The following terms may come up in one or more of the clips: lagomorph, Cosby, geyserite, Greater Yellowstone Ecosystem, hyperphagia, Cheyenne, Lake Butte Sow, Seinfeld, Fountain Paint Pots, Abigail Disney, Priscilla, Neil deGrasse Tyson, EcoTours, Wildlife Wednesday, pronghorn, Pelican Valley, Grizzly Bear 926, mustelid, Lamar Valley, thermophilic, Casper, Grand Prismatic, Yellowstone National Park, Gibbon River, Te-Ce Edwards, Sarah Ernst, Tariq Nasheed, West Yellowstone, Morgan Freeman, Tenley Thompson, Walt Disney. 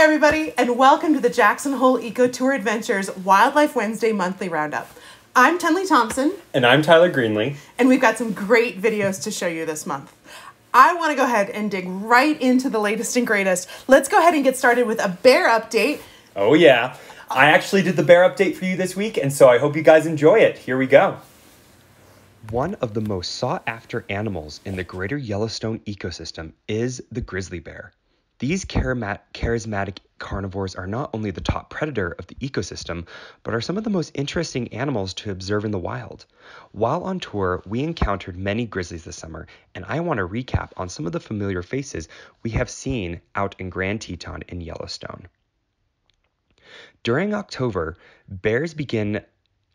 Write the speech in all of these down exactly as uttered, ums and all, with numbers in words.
Hi everybody, and welcome to the Jackson Hole EcoTour Adventures Wildlife Wednesday Monthly Roundup. I'm Tenley Thompson. And I'm Tyler Greenlee. And we've got some great videos to show you this month. I want to go ahead and dig right into the latest and greatest. Let's go ahead and get started with a bear update. Oh yeah. I actually did the bear update for you this week, and so I hope you guys enjoy it. Here we go. One of the most sought-after animals in the Greater Yellowstone ecosystem is the grizzly bear. These charismatic carnivores are not only the top predator of the ecosystem, but are some of the most interesting animals to observe in the wild. While on tour, we encountered many grizzlies this summer, and I want to recap on some of the familiar faces we have seen out in Grand Teton in Yellowstone. During October, bears begin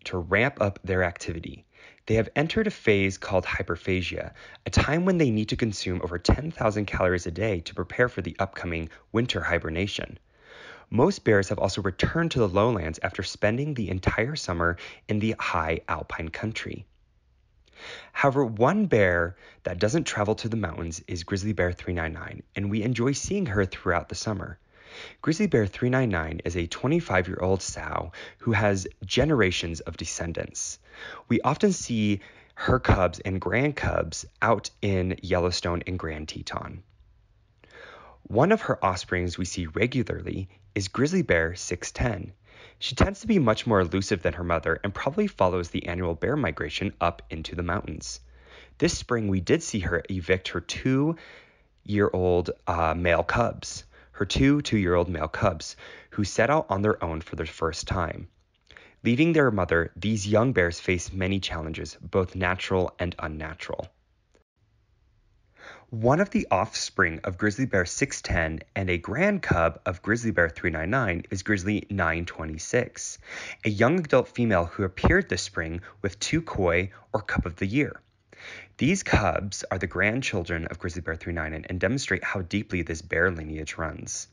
to ramp up their activity. They have entered a phase called hyperphagia, a time when they need to consume over ten thousand calories a day to prepare for the upcoming winter hibernation. Most bears have also returned to the lowlands after spending the entire summer in the high alpine country. However, one bear that doesn't travel to the mountains is Grizzly Bear three ninety-nine, and we enjoy seeing her throughout the summer. Grizzly Bear three ninety-nine is a twenty-five-year-old sow who has generations of descendants. We often see her cubs and grand cubs out in Yellowstone and Grand Teton. One of her offsprings we see regularly is Grizzly Bear six ten. She tends to be much more elusive than her mother and probably follows the annual bear migration up into the mountains. This spring we did see her evict her two-year-old uh, male cubs. her two two-year-old male cubs, who set out on their own for the first time. Leaving their mother, these young bears face many challenges, both natural and unnatural. One of the offspring of Grizzly Bear six ten and a grand cub of Grizzly Bear three ninety-nine is Grizzly nine twenty-six, a young adult female who appeared this spring with two koi or cub of the year. These cubs are the grandchildren of Grizzly Bear three ninety-nine and demonstrate how deeply this bear lineage runs.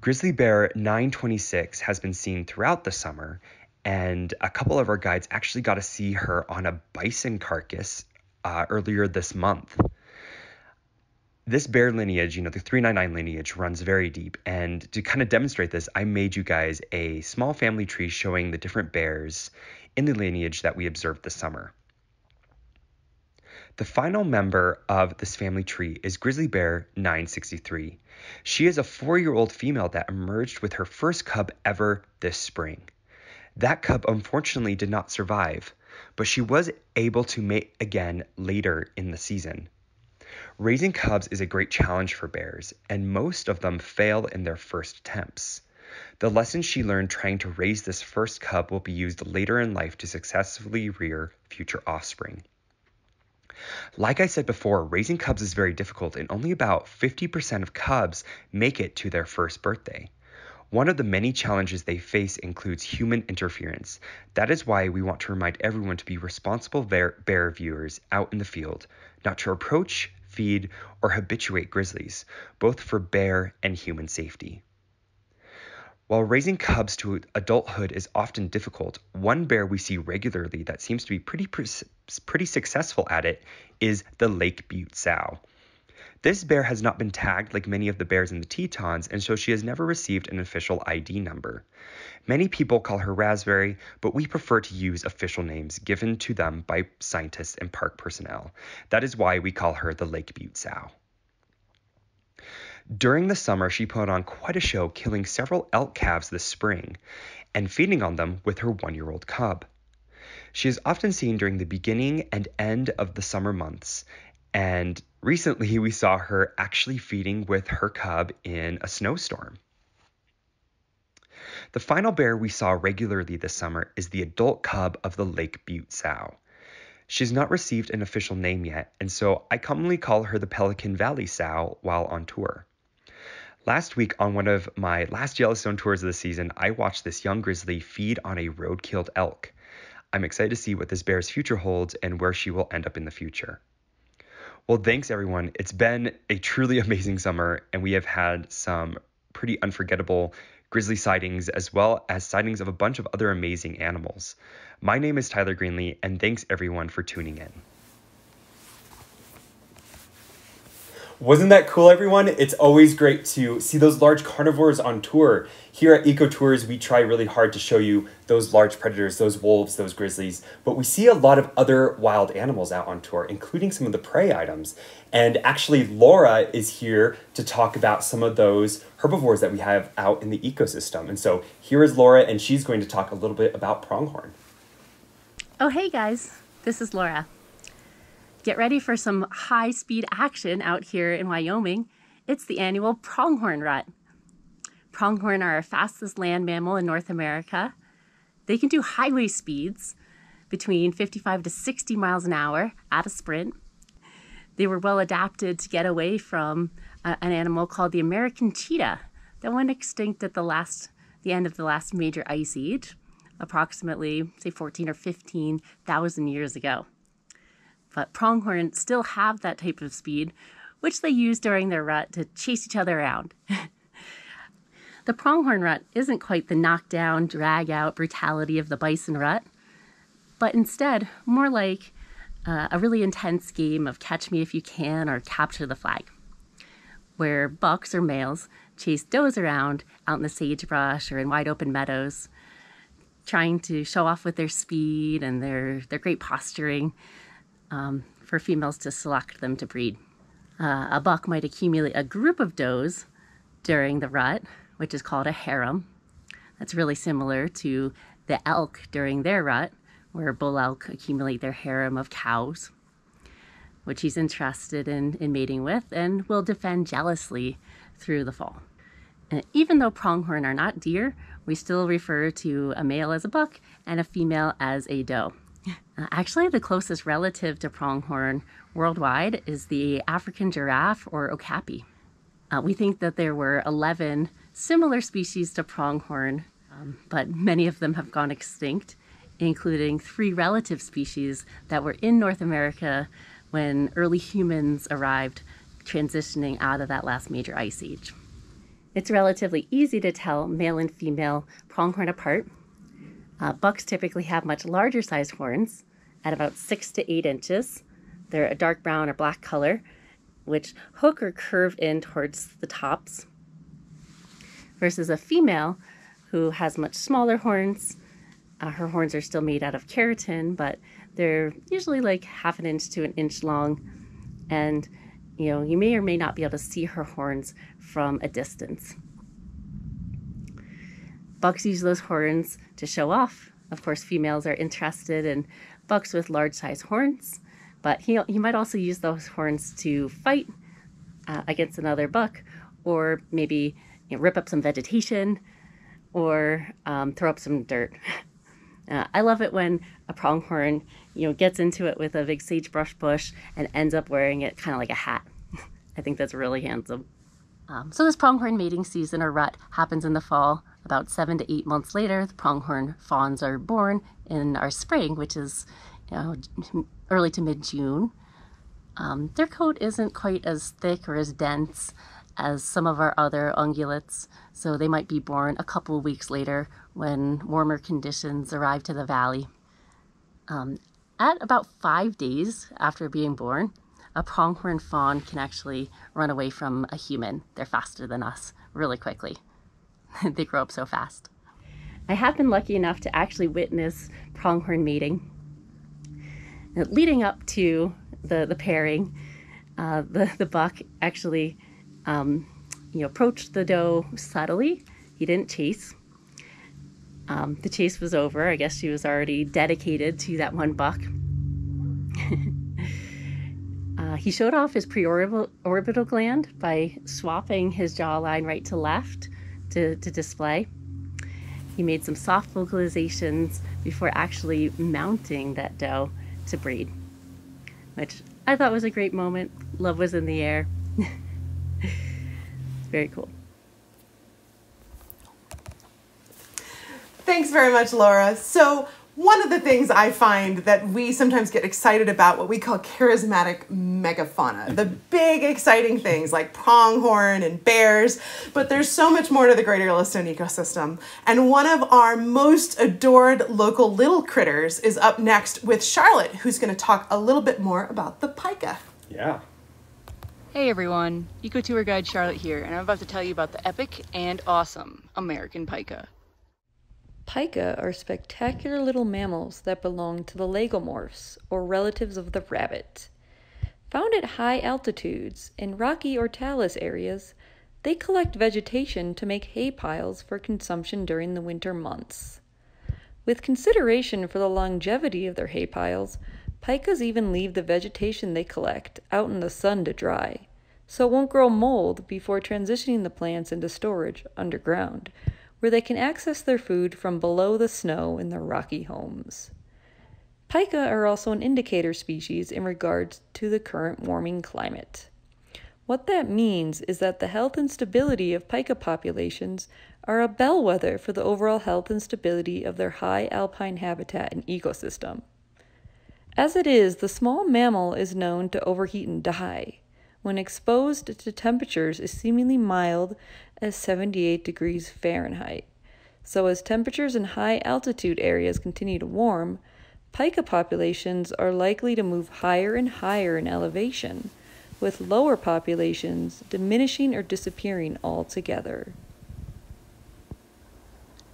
Grizzly Bear nine twenty-six has been seen throughout the summer, and a couple of our guides actually got to see her on a bison carcass uh, earlier this month. This bear lineage, you know, the three ninety-nine lineage runs very deep, and to kind of demonstrate this, I made you guys a small family tree showing the different bears in the lineage that we observed this summer. The final member of this family tree is Grizzly Bear nine sixty-three. She is a four-year-old female that emerged with her first cub ever this spring. That cub unfortunately did not survive, but she was able to mate again later in the season. Raising cubs is a great challenge for bears, and most of them fail in their first attempts. The lessons she learned trying to raise this first cub will be used later in life to successfully rear future offspring. Like I said before, raising cubs is very difficult, and only about fifty percent of cubs make it to their first birthday. One of the many challenges they face includes human interference. That is why we want to remind everyone to be responsible bear, bear viewers out in the field, not to approach, feed, or habituate grizzlies, both for bear and human safety. While raising cubs to adulthood is often difficult, one bear we see regularly that seems to be pretty pretty successful at it is the Lake Butte Sow. This bear has not been tagged like many of the bears in the Tetons, and so she has never received an official I D number. Many people call her Raspberry, but we prefer to use official names given to them by scientists and park personnel. That is why we call her the Lake Butte Sow. During the summer, she put on quite a show, killing several elk calves this spring and feeding on them with her one-year-old cub. She is often seen during the beginning and end of the summer months, and recently we saw her actually feeding with her cub in a snowstorm. The final bear we saw regularly this summer is the adult cub of the Lake Butte Sow. She's not received an official name yet, and so I commonly call her the Pelican Valley Sow while on tour. Last week on one of my last Yellowstone tours of the season, I watched this young grizzly feed on a road-killed elk. I'm excited to see what this bear's future holds and where she will end up in the future. Well, thanks everyone. It's been a truly amazing summer, and we have had some pretty unforgettable grizzly sightings as well as sightings of a bunch of other amazing animals. My name is Tyler Greenlee, and thanks everyone for tuning in. Wasn't that cool, everyone? It's always great to see those large carnivores on tour. Here at EcoTours, we try really hard to show you those large predators, those wolves, those grizzlies, but we see a lot of other wild animals out on tour, including some of the prey items. And actually, Laura is here to talk about some of those herbivores that we have out in the ecosystem. And so here is Laura, and she's going to talk a little bit about pronghorn. Oh, hey guys, this is Laura. Get ready for some high-speed action out here in Wyoming. It's the annual pronghorn rut. Pronghorn are our fastest land mammal in North America. They can do highway speeds between fifty-five to sixty miles an hour at a sprint. They were well adapted to get away from a, an animal called the American cheetah that went extinct at the last, the end of the last major ice age, approximately, say, fourteen or fifteen thousand years ago. But pronghorn still have that type of speed, which they use during their rut to chase each other around. The pronghorn rut isn't quite the knockdown, drag-out brutality of the bison rut, but instead more like uh, a really intense game of catch me if you can or capture the flag, where bucks or males chase does around out in the sagebrush or in wide open meadows, trying to show off with their speed and their, their great posturing. Um, for females to select them to breed. Uh, a buck might accumulate a group of does during the rut, which is called a harem. That's really similar to the elk during their rut, where bull elk accumulate their harem of cows, which he's interested in, in mating with and will defend jealously through the fall. And even though pronghorn are not deer, we still refer to a male as a buck and a female as a doe. Actually, the closest relative to pronghorn worldwide is the African giraffe, or okapi. Uh, we think that there were eleven similar species to pronghorn, um, but many of them have gone extinct, including three relative species that were in North America when early humans arrived, transitioning out of that last major ice age. It's relatively easy to tell male and female pronghorn apart. Uh, bucks typically have much larger sized horns at about six to eight inches. They're a dark brown or black color, which hook or curve in towards the tops, versus a female who has much smaller horns. Uh, her horns are still made out of keratin, but they're usually like half an inch to an inch long. And you know, you may or may not be able to see her horns from a distance. Bucks use those horns to show off. Of course, females are interested in bucks with large size horns, but he, he might also use those horns to fight uh, against another buck, or maybe you know, rip up some vegetation or um, throw up some dirt. Uh, I love it when a pronghorn you know, gets into it with a big sagebrush bush and ends up wearing it kind of like a hat. I think that's really handsome. Um, so this pronghorn mating season or rut happens in the fall. About seven to eight months later, the pronghorn fawns are born in our spring, which is you know, early to mid-June. Um, their coat isn't quite as thick or as dense as some of our other ungulates, so they might be born a couple weeks later when warmer conditions arrive to the valley. Um, at about five days after being born, a pronghorn fawn can actually run away from a human. They're faster than us really quickly. They grow up so fast. I have been lucky enough to actually witness pronghorn mating. Leading up to the, the pairing, uh, the, the buck actually um, you know, approached the doe subtly. He didn't chase. Um, the chase was over. I guess she was already dedicated to that one buck. uh, he showed off his preorbital orbital gland by swapping his jawline right to left. To, to display. He made some soft vocalizations before actually mounting that doe to breed, which I thought was a great moment. Love was in the air. Very cool. Thanks very much, Laura. So one of the things I find that we sometimes get excited about, what we call charismatic megafauna, the big exciting things like pronghorn and bears, but there's so much more to the Greater Yellowstone ecosystem. And one of our most adored local little critters is up next with Charlotte, who's going to talk a little bit more about the pika. Yeah. Hey everyone, EcoTour Guide Charlotte here, and I'm about to tell you about the epic and awesome American pika. Pika are spectacular little mammals that belong to the lagomorphs, or relatives of the rabbit. Found at high altitudes, in rocky or talus areas, they collect vegetation to make hay piles for consumption during the winter months. With consideration for the longevity of their hay piles, pikas even leave the vegetation they collect out in the sun to dry, so it won't grow mold before transitioning the plants into storage underground, where they can access their food from below the snow in their rocky homes. Pika are also an indicator species in regards to the current warming climate. What that means is that the health and stability of pika populations are a bellwether for the overall health and stability of their high alpine habitat and ecosystem. As it is, the small mammal is known to overheat and die when exposed to temperatures as seemingly mild as seventy-eight degrees Fahrenheit. So as temperatures in high altitude areas continue to warm, pika populations are likely to move higher and higher in elevation, with lower populations diminishing or disappearing altogether.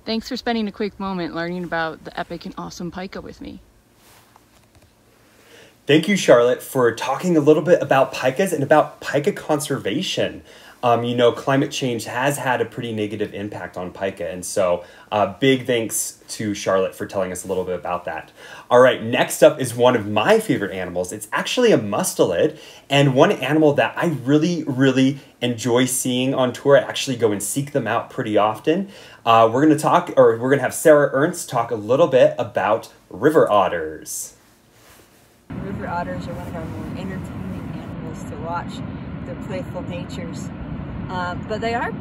Thanks for spending a quick moment learning about the epic and awesome pika with me. Thank you, Charlotte, for talking a little bit about pikas and about pika conservation. Um, you know, climate change has had a pretty negative impact on pika, and so uh, big thanks to Charlotte for telling us a little bit about that. All right, next up is one of my favorite animals. It's actually a mustelid, and one animal that I really, really enjoy seeing on tour. I actually go and seek them out pretty often. Uh, we're going to talk, or we're going to have Sarah Ernst talk a little bit about river otters. River otters are one of our more entertaining animals to watch, their playful natures, uh, but they are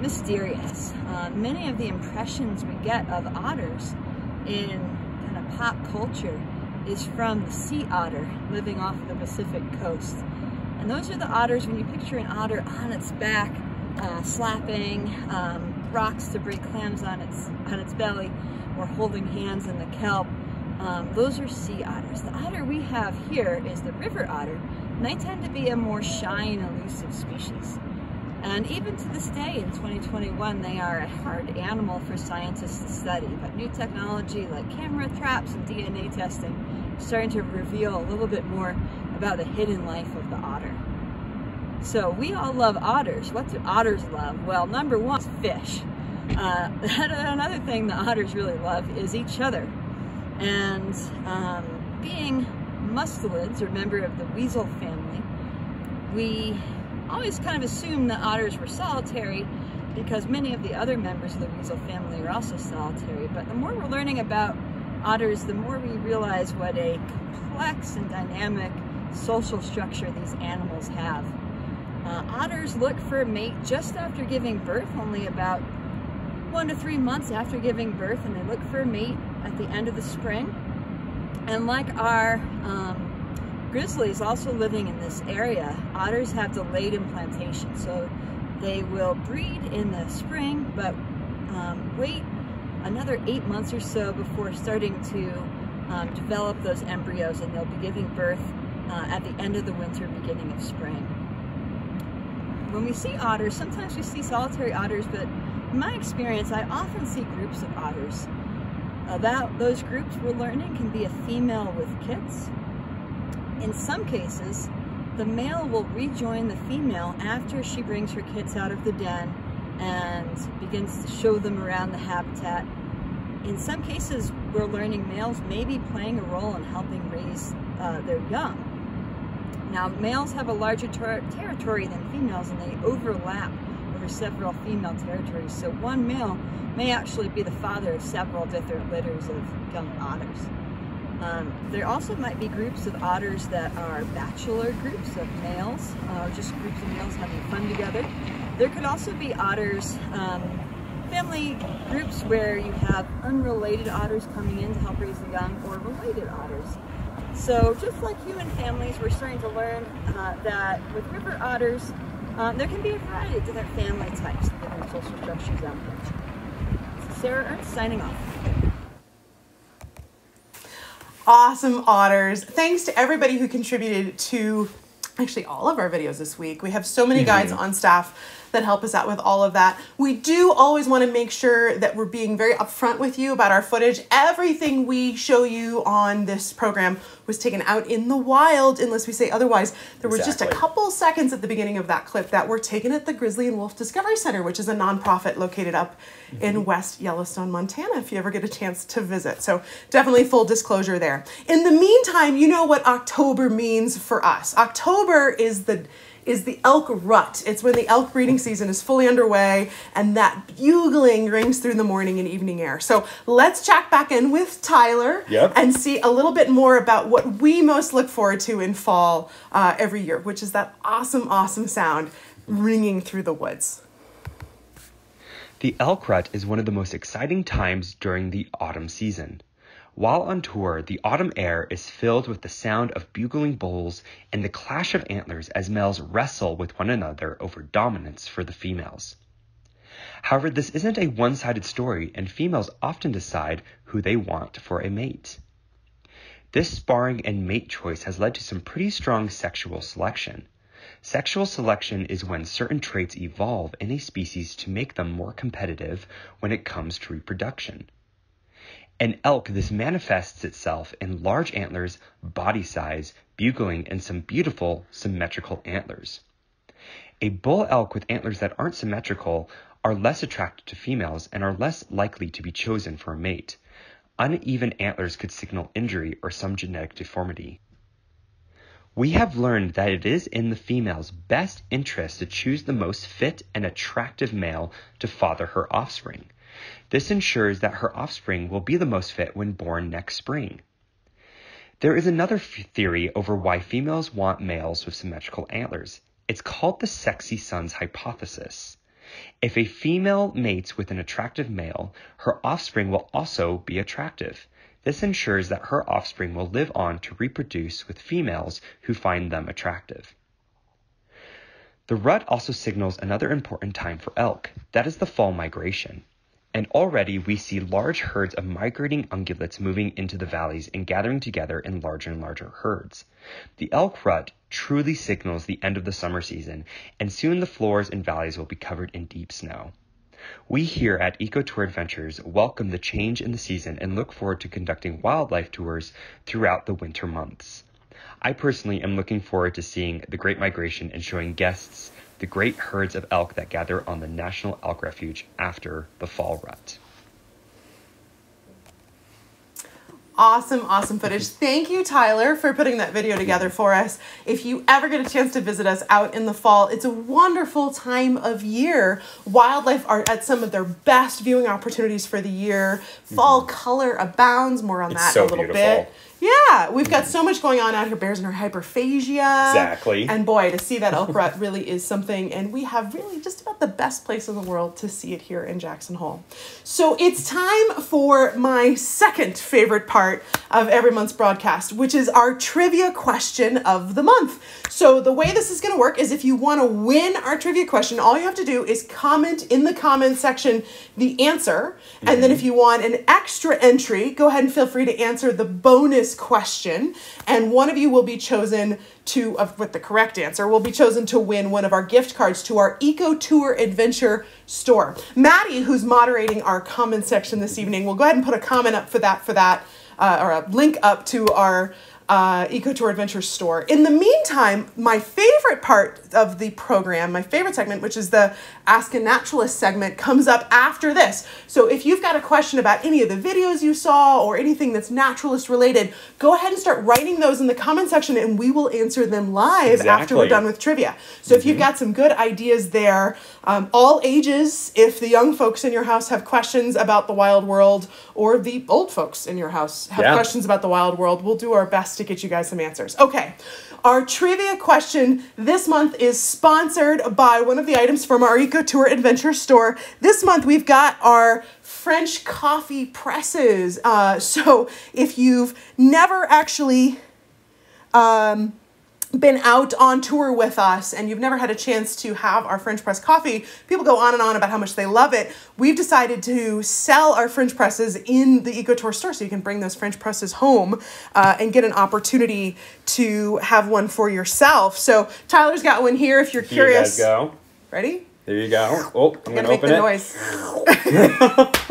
mysterious. Uh, many of the impressions we get of otters in kind of pop culture is from the sea otter living off the Pacific coast. And those are the otters, when you picture an otter on its back, uh, slapping um, rocks to break clams on its, on its belly, or holding hands in the kelp. Um, those are sea otters. The otter we have here is the river otter, and they tend to be a more shy and elusive species. And even to this day, in twenty twenty-one, they are a hard animal for scientists to study, but new technology like camera traps and D N A testing is starting to reveal a little bit more about the hidden life of the otter. So we all love otters. What do otters love? Well, number one is fish. Uh, another thing the otters really love is each other. And um, being mustelids, or member of the weasel family, we always kind of assumed that otters were solitary because many of the other members of the weasel family are also solitary. But the more we're learning about otters, the more we realize what a complex and dynamic social structure these animals have. Uh, otters look for a mate just after giving birth, only about one to three months after giving birth, and they look for a mate at the end of the spring. And like our um, grizzlies also living in this area, otters have delayed implantation. So they will breed in the spring, but um, wait another eight months or so before starting to um, develop those embryos, and they'll be giving birth uh, at the end of the winter, beginning of spring. When we see otters, sometimes we see solitary otters, but in my experience, I often see groups of otters. About those groups we're learning can be a female with kits. In some cases, the male will rejoin the female after she brings her kits out of the den and begins to show them around the habitat. In some cases, we're learning males may be playing a role in helping raise uh, their young. Now, males have a larger ter territory than females, and they overlap over several female territories, so one male may actually be the father of several different litters of young otters. Um, there also might be groups of otters that are bachelor groups of males, uh, just groups of males having fun together. There could also be otters, um, family groups where you have unrelated otters coming in to help raise the young, or related otters. So just like human families, we're starting to learn uh, that with river otters, um, there can be a variety of different family types, different social structures out there. Sarah Ernst signing off. Awesome otters. Thanks to everybody who contributed to actually all of our videos this week. We have so many mm-hmm. guides on staff that help us out with all of that. We do always want to make sure that we're being very upfront with you about our footage. Everything we show you on this program was taken out in the wild, unless we say otherwise. There were exactly. just a couple seconds at the beginning of that clip that were taken at the Grizzly and Wolf Discovery Center, which is a nonprofit located up mm-hmm. in West Yellowstone, Montana, if you ever get a chance to visit. So definitely full disclosure there. In the meantime, you know what October means for us. October is the is the elk rut. It's when the elk breeding season is fully underway and that bugling rings through the morning and evening air. So let's check back in with Tyler yep. and see a little bit more about what we most look forward to in fall uh, every year, which is that awesome, awesome sound ringing through the woods. The elk rut is one of the most exciting times during the autumn season. While on tour, the autumn air is filled with the sound of bugling bulls and the clash of antlers as males wrestle with one another over dominance for the females. However, this isn't a one-sided story, and females often decide who they want for a mate. This sparring and mate choice has led to some pretty strong sexual selection. Sexual selection is when certain traits evolve in a species to make them more competitive when it comes to reproduction. In elk, this manifests itself in large antlers, body size, bugling, and some beautiful symmetrical antlers. A bull elk with antlers that aren't symmetrical are less attractive to females and are less likely to be chosen for a mate. Uneven antlers could signal injury or some genetic deformity. We have learned that it is in the female's best interest to choose the most fit and attractive male to father her offspring. This ensures that her offspring will be the most fit when born next spring. There is another theory over why females want males with symmetrical antlers. It's called the sexy sons hypothesis. If a female mates with an attractive male, her offspring will also be attractive. This ensures that her offspring will live on to reproduce with females who find them attractive. The rut also signals another important time for elk, that is the fall migration. And already we see large herds of migrating ungulates moving into the valleys and gathering together in larger and larger herds. The elk rut truly signals the end of the summer season, and soon the floors and valleys will be covered in deep snow. We here at EcoTour Adventures welcome the change in the season and look forward to conducting wildlife tours throughout the winter months. I personally am looking forward to seeing the Great Migration and showing guests the great herds of elk that gather on the National Elk Refuge after the fall rut. Awesome, awesome footage. Thank you, Tyler, for putting that video together for us. If you ever get a chance to visit us out in the fall, it's a wonderful time of year. Wildlife are at some of their best viewing opportunities for the year. Fall mm-hmm. color abounds. More on it's that so in a little beautiful. bit. Yeah, we've got so much going on out here. Bears and her hyperphagia. Exactly. And boy, to see that elk rut really is something. And we have really just about the best place in the world to see it here in Jackson Hole. So it's time for my second favorite part of every month's broadcast, which is our trivia question of the month. So the way this is going to work is if you want to win our trivia question, all you have to do is comment in the comments section the answer. Mm-hmm. And then if you want an extra entry, go ahead and feel free to answer the bonus question, and one of you will be chosen to uh, with the correct answer will be chosen to win one of our gift cards to our EcoTour Adventure store. Maddie, who's moderating our comment section this evening, will go ahead and put a comment up for that for that uh, or a link up to our uh, EcoTour Adventure store. In the meantime, my favorite part of the program, my favorite segment, which is the Ask a Naturalist segment, comes up after this. So if you've got a question about any of the videos you saw or anything that's naturalist related, go ahead and start writing those in the comment section and we will answer them live exactly. after we're done with trivia. So mm-hmm. if you've got some good ideas there, um, all ages, if the young folks in your house have questions about the wild world or the old folks in your house have yeah. questions about the wild world, we'll do our best to get you guys some answers. Okay, our trivia question this month is sponsored by one of the items from our EcoTour Adventure store. This month we've got our French coffee presses. Uh, so if you've never actually um, been out on tour with us and you've never had a chance to have our French press coffee, people go on and on about how much they love it. We've decided to sell our French presses in the EcoTour store so you can bring those French presses home uh, and get an opportunity to have one for yourself. So Tyler's got one here if you're curious. Here you guys go. Ready? There you go. Oh, I'm going to open it. Noise.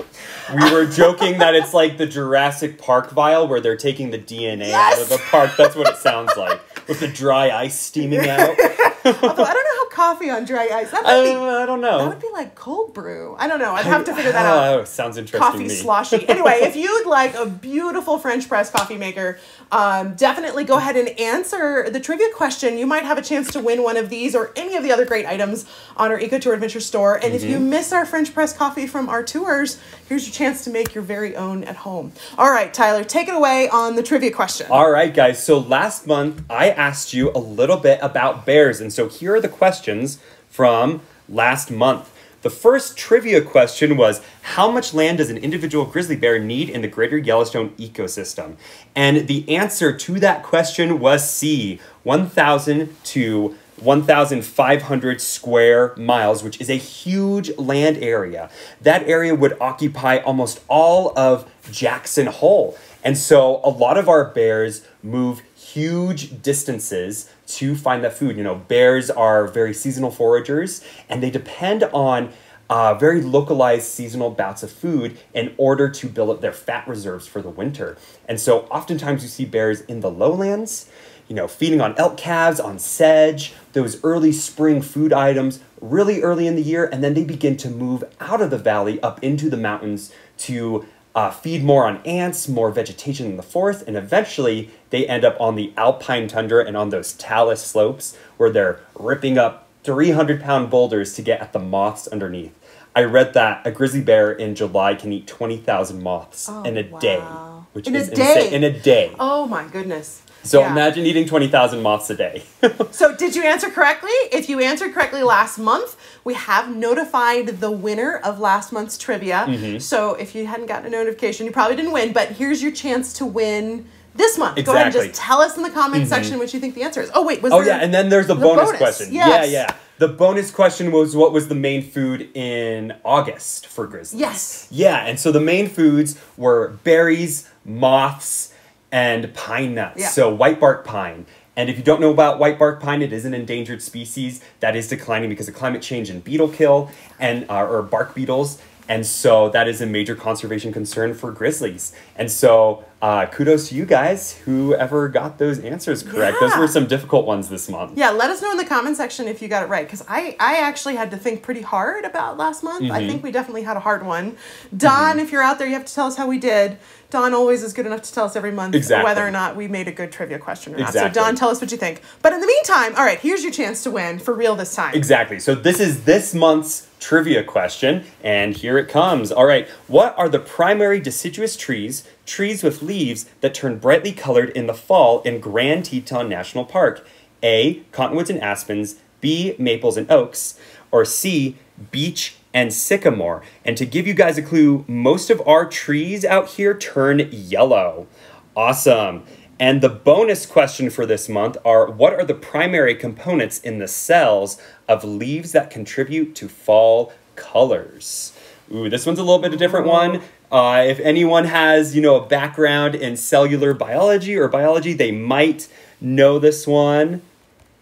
We were joking that it's like the Jurassic Park vial where they're taking the D N A yes! out of the park. That's what it sounds like. With the dry ice steaming out. Although I don't know how coffee on dry ice. That might be, uh, I don't know. That would be like cold brew. I don't know. I'd have to figure that out. Oh, sounds interesting. Coffee to me. Sloshy. Anyway, if you'd like a beautiful French press coffee maker, um, definitely go ahead and answer the trivia question. You might have a chance to win one of these or any of the other great items on our EcoTour Adventure store. And mm-hmm. if you miss our French press coffee from our tours, here's your chance to make your very own at home. All right, Tyler, take it away on the trivia question. All right, guys. So last month, I asked you a little bit about bears. And so here are the questions from last month. The first trivia question was, how much land does an individual grizzly bear need in the Greater Yellowstone ecosystem? And the answer to that question was C, one thousand to one thousand five hundred square miles, which is a huge land area. That area would occupy almost all of Jackson Hole. And so a lot of our bears move huge distances to find that food. You know, bears are very seasonal foragers and they depend on uh, very localized seasonal bouts of food in order to build up their fat reserves for the winter. And so oftentimes you see bears in the lowlands, you know, feeding on elk calves, on sedge, those early spring food items really early in the year. And then they begin to move out of the valley up into the mountains to Uh, feed more on ants, more vegetation in the forest, and eventually they end up on the alpine tundra and on those talus slopes where they're ripping up three hundred pound boulders to get at the moths underneath. I read that a grizzly bear in July can eat twenty thousand moths oh, in a wow. day. Which in is a day? Insane. In a day. Oh my goodness. So yeah. Imagine eating twenty thousand moths a day. So did you answer correctly? If you answered correctly last month, we have notified the winner of last month's trivia. Mm-hmm. So if you hadn't gotten a notification, you probably didn't win, but here's your chance to win this month. Exactly. Go ahead and just tell us in the comment mm-hmm. section what you think the answer is. Oh, wait, was oh, there Oh, yeah, and then there's a the bonus, bonus question. Yes. Yeah, yeah. The bonus question was, what was the main food in August for grizzlies? Yes. Yeah, and so the main foods were berries, moths, and pine nuts, yeah. so white bark pine. And if you don't know about white bark pine, it is an endangered species that is declining because of climate change and beetle kill, and uh, or bark beetles. And so that is a major conservation concern for grizzlies. And so uh, kudos to you guys, whoever got those answers correct. Yeah. Those were some difficult ones this month. Yeah, let us know in the comment section if you got it right. Because I, I actually had to think pretty hard about last month. Mm-hmm. I think we definitely had a hard one. Don, mm-hmm. if you're out there, you have to tell us how we did. Don always is good enough to tell us every month exactly. whether or not we made a good trivia question or not. Exactly. So Don, tell us what you think. But in the meantime, all right, here's your chance to win for real this time. Exactly. So this is this month's trivia question, and here it comes. All right, what are the primary deciduous trees, trees with leaves that turn brightly colored in the fall in Grand Teton National Park? A, cottonwoods and aspens, B, maples and oaks, or C, beech and sycamore. And to give you guys a clue, most of our trees out here turn yellow. Awesome. And the bonus question for this month are, what are the primary components in the cells of leaves that contribute to fall colors? Ooh, this one's a little bit a different one. Uh, if anyone has, you know, a background in cellular biology or biology, they might know this one.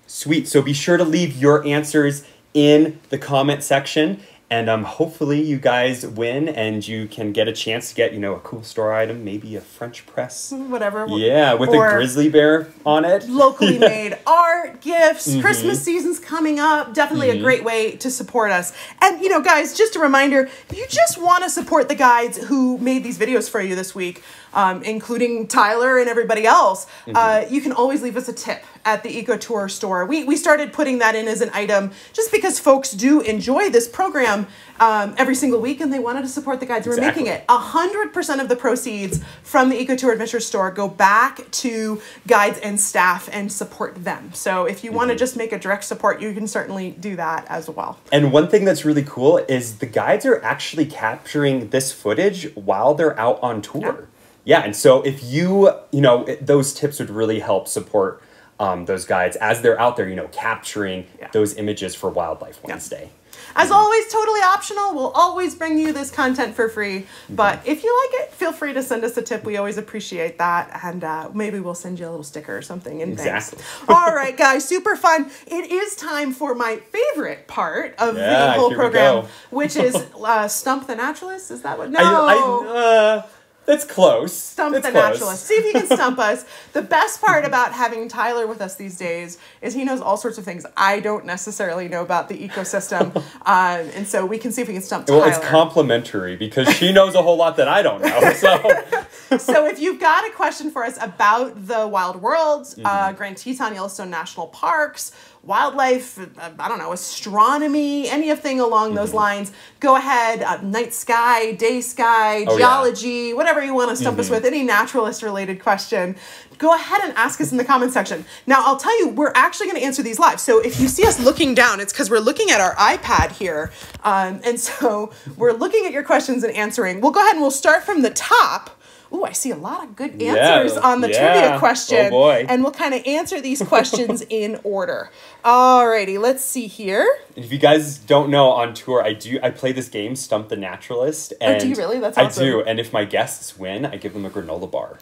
Sweet. So be sure to leave your answers in the comment section. And um, hopefully you guys win and you can get a chance to get, you know, a cool store item, maybe a French press. Whatever. Yeah, with or a grizzly bear on it. Locally yeah. made art, gifts, mm-hmm. Christmas season's coming up. Definitely mm-hmm. a great way to support us. And, you know, guys, just a reminder, if you just want to support the guides who made these videos for you this week, um, including Tyler and everybody else, mm-hmm. uh, you can always leave us a tip at the EcoTour store. We, we started putting that in as an item just because folks do enjoy this program. Um, every single week, and they wanted to support the guides who exactly. were making it. A hundred percent of the proceeds from the EcoTour Adventure store go back to guides and staff and support them. So if you mm-hmm. want to just make a direct support, you can certainly do that as well. And one thing that's really cool is the guides are actually capturing this footage while they're out on tour. Yeah, yeah and so if you, you know, it, those tips would really help support um, those guides as they're out there, you know, capturing yeah. those images for Wildlife Wednesday. Yeah. As always, totally optional. We'll always bring you this content for free. But if you like it, feel free to send us a tip. We always appreciate that. And uh, maybe we'll send you a little sticker or something. And exactly. All right, guys, super fun. It is time for my favorite part of yeah, the whole program, which is uh, Stump the Naturalist. Is that what? No. I, I, uh... That's close. Stump That's the close. Naturalist. See if you can stump us. The best part about having Tyler with us these days is he knows all sorts of things I don't necessarily know about the ecosystem. Um, and so we can see if we can stump Tyler. Well, it's complimentary because she knows a whole lot that I don't know. So, so if you've got a question for us about the wild world, mm-hmm. uh, Grand Teton, Yellowstone National Parks, wildlife, I don't know, astronomy, anything along those mm-hmm. lines, go ahead, uh, night sky, day sky, oh, geology, yeah. whatever you want to stump mm-hmm. us with, any naturalist related question, go ahead and ask us in the comment section. Now, I'll tell you, we're actually going to answer these live. So if you see us looking down, it's because we're looking at our iPad here. Um, and so we're looking at your questions and answering. We'll go ahead and we'll start from the top. Ooh, I see a lot of good answers yeah, on the yeah. trivia question. Oh boy. And we'll kind of answer these questions in order. Alrighty, let's see here. If you guys don't know, on tour, I do I play this game, Stump the Naturalist. And oh, do you really? That's awesome. I do, and if my guests win, I give them a granola bar.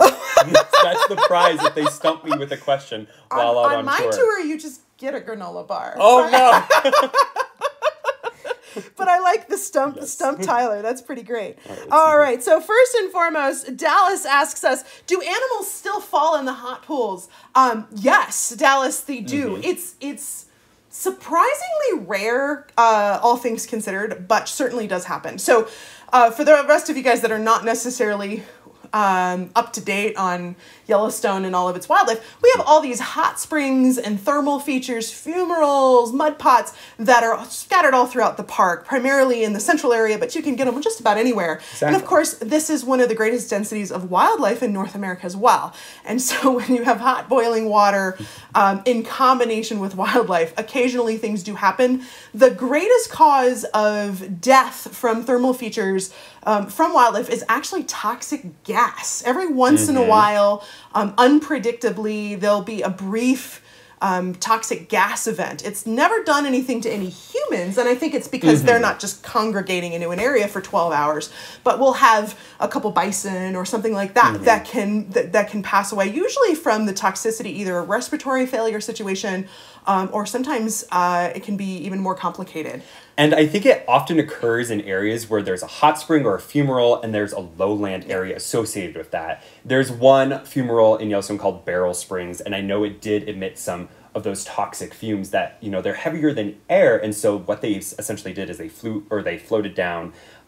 That's the prize if they stump me with a question while on, out on, on my tour. tour, you just get a granola bar. Oh, no. But I like the stump, yes. stump Tyler. That's pretty great. All right, All right. So first and foremost, Dallas asks us, do animals still fall in the hot pools? Um, yes, Dallas, they do. Mm-hmm. It's it's surprisingly rare, uh, all things considered, but certainly does happen. So uh, for the rest of you guys that are not necessarily Um, up to date on Yellowstone and all of its wildlife, we have all these hot springs and thermal features, fumaroles, mud pots that are scattered all throughout the park, primarily in the central area, but you can get them just about anywhere. Exactly. And of course, this is one of the greatest densities of wildlife in North America as well. And so when you have hot boiling water um, in combination with wildlife, occasionally things do happen. The greatest cause of death from thermal features Um, from wildlife is actually toxic gas. Every once mm-hmm. in a while, um, unpredictably, there'll be a brief um, toxic gas event. It's never done anything to any humans, and I think it's because mm-hmm. they're not just congregating into an area for twelve hours, but we'll have a couple bison or something like that mm-hmm. that can that, that can pass away, usually from the toxicity, either a respiratory failure situation, um, or sometimes uh, it can be even more complicated. And I think it often occurs in areas where there's a hot spring or a fumarole and there's a lowland area associated with that. There's one fumarole in Yellowstone called Barrel Springs, and I know it did emit some of those toxic fumes that, you know, they're heavier than air. And so what they essentially did is they flew or they floated down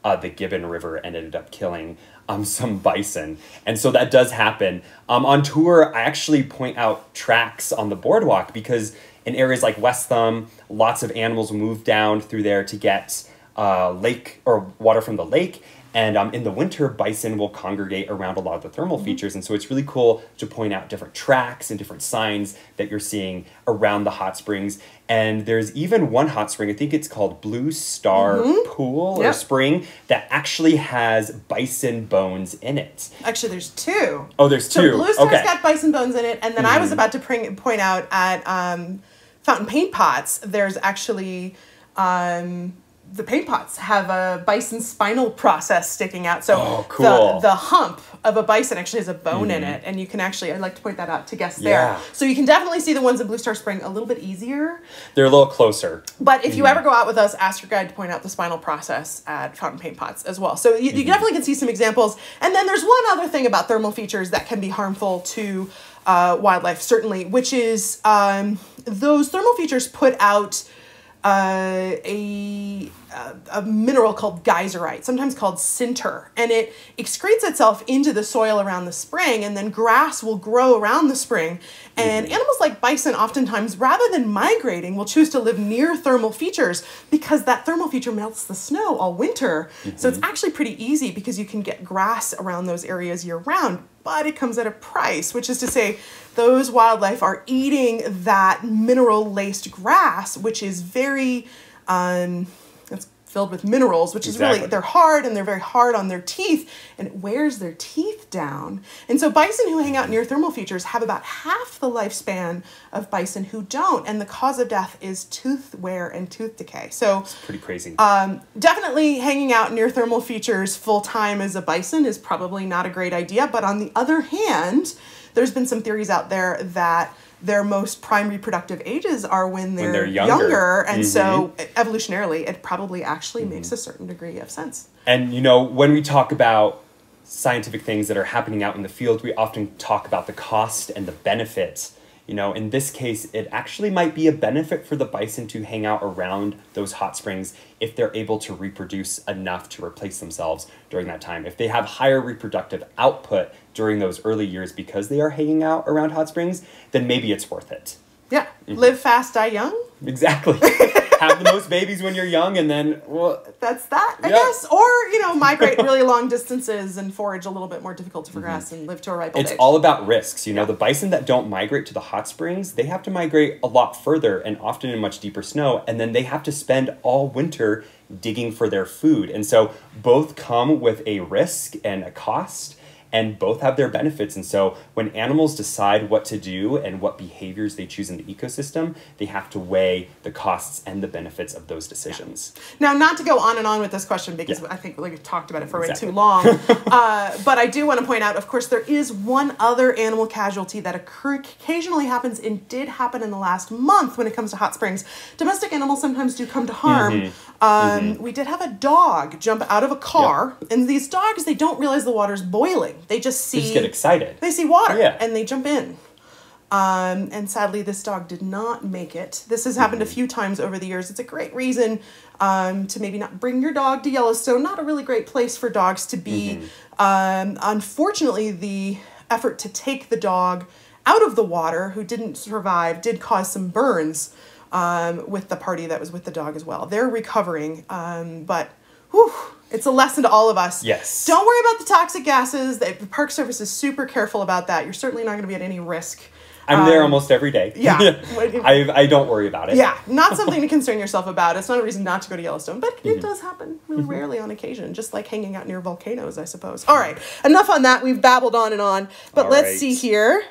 uh, the Gibbon River and ended up killing um, some bison. And so that does happen. Um, on tour, I actually point out tracks on the boardwalk because in areas like West Thumb, lots of animals move down through there to get uh, lake or water from the lake. And um, in the winter, bison will congregate around a lot of the thermal mm-hmm. features. And so it's really cool to point out different tracks and different signs that you're seeing around the hot springs. And there's even one hot spring, I think it's called Blue Star mm-hmm. Pool yep. or Spring, that actually has bison bones in it. Actually, there's two. Oh, there's two. So Blue Star's okay. got bison bones in it. And then mm-hmm. I was about to bring, point out at um, Fountain Paint Pots, there's actually... Um, the paint pots have a bison spinal process sticking out. So oh, cool. the, the hump of a bison actually has a bone mm. in it. And you can actually, I'd like to point that out to guests yeah. there. So you can definitely see the ones at Blue Star Spring a little bit easier. They're a little closer. But if mm. you ever go out with us, ask your guide to point out the spinal process at Fountain Paint Pots as well. So you, mm. you definitely can see some examples. And then there's one other thing about thermal features that can be harmful to uh, wildlife, certainly, which is um, those thermal features put out Uh, a, a, a mineral called geyserite, sometimes called sinter, and it excretes itself into the soil around the spring, and then grass will grow around the spring. And mm-hmm. animals like bison oftentimes, rather than migrating, will choose to live near thermal features because that thermal feature melts the snow all winter. Mm-hmm. So it's actually pretty easy because you can get grass around those areas year-round, but it comes at a price, which is to say those wildlife are eating that mineral-laced grass, which is very, um, that's filled with minerals, which exactly. is really, they're hard and they're very hard on their teeth, and it wears their teeth down. And so bison who hang out near thermal features have about half the lifespan of bison who don't, and the cause of death is tooth wear and tooth decay. So it's pretty crazy. Um, definitely hanging out near thermal features full time as a bison is probably not a great idea, but on the other hand, there's been some theories out there that their most prime reproductive ages are when they're, when they're younger. younger. And mm-hmm. so evolutionarily, it probably actually mm-hmm. makes a certain degree of sense. And, you know, when we talk about scientific things that are happening out in the field, we often talk about the cost and the benefit. You know, in this case, it actually might be a benefit for the bison to hang out around those hot springs if they're able to reproduce enough to replace themselves during that time. If they have higher reproductive output during those early years because they are hanging out around hot springs, then maybe it's worth it. Yeah. Mm-hmm. Live fast, die young. Exactly. Have the most babies when you're young, and then, well, that's that, I yeah. guess. Or, you know, migrate really long distances and forage a little bit more difficult to progress mm-hmm. and live to a ripe old age. It's all about risks. You know, yeah. the bison that don't migrate to the hot springs, they have to migrate a lot further and often in much deeper snow. And then they have to spend all winter digging for their food. And so both come with a risk and a cost, and both have their benefits. And so when animals decide what to do and what behaviors they choose in the ecosystem, they have to weigh the costs and the benefits of those decisions. Yeah. Now, not to go on and on with this question, because yeah. I think we've talked about it for exactly. way too long, uh, but I do want to point out, of course, there is one other animal casualty that occur occasionally happens and did happen in the last month when it comes to hot springs. Domestic animals sometimes do come to harm. Mm-hmm. Um, mm-hmm. We did have a dog jump out of a car, yep. and these dogs, they don't realize the water's boiling. They just see... They just get excited. They see water, yeah. and they jump in. Um, and sadly, this dog did not make it. This has happened mm-hmm. a few times over the years. It's a great reason um, to maybe not bring your dog to Yellowstone. Not a really great place for dogs to be. Mm-hmm. um, unfortunately, the effort to take the dog out of the water, who didn't survive, did cause some burns um, with the party that was with the dog as well. They're recovering, um, but... Whew, it's a lesson to all of us. Yes. Don't worry about the toxic gases. The Park Service is super careful about that. You're certainly not going to be at any risk. I'm um, there almost every day. Yeah. I, I don't worry about it. Yeah. Not something to concern yourself about. It's not a reason not to go to Yellowstone, but mm-hmm. it does happen really mm-hmm. rarely on occasion, just like hanging out near volcanoes, I suppose. All right. Enough on that. We've babbled on and on, but all let's right. see here.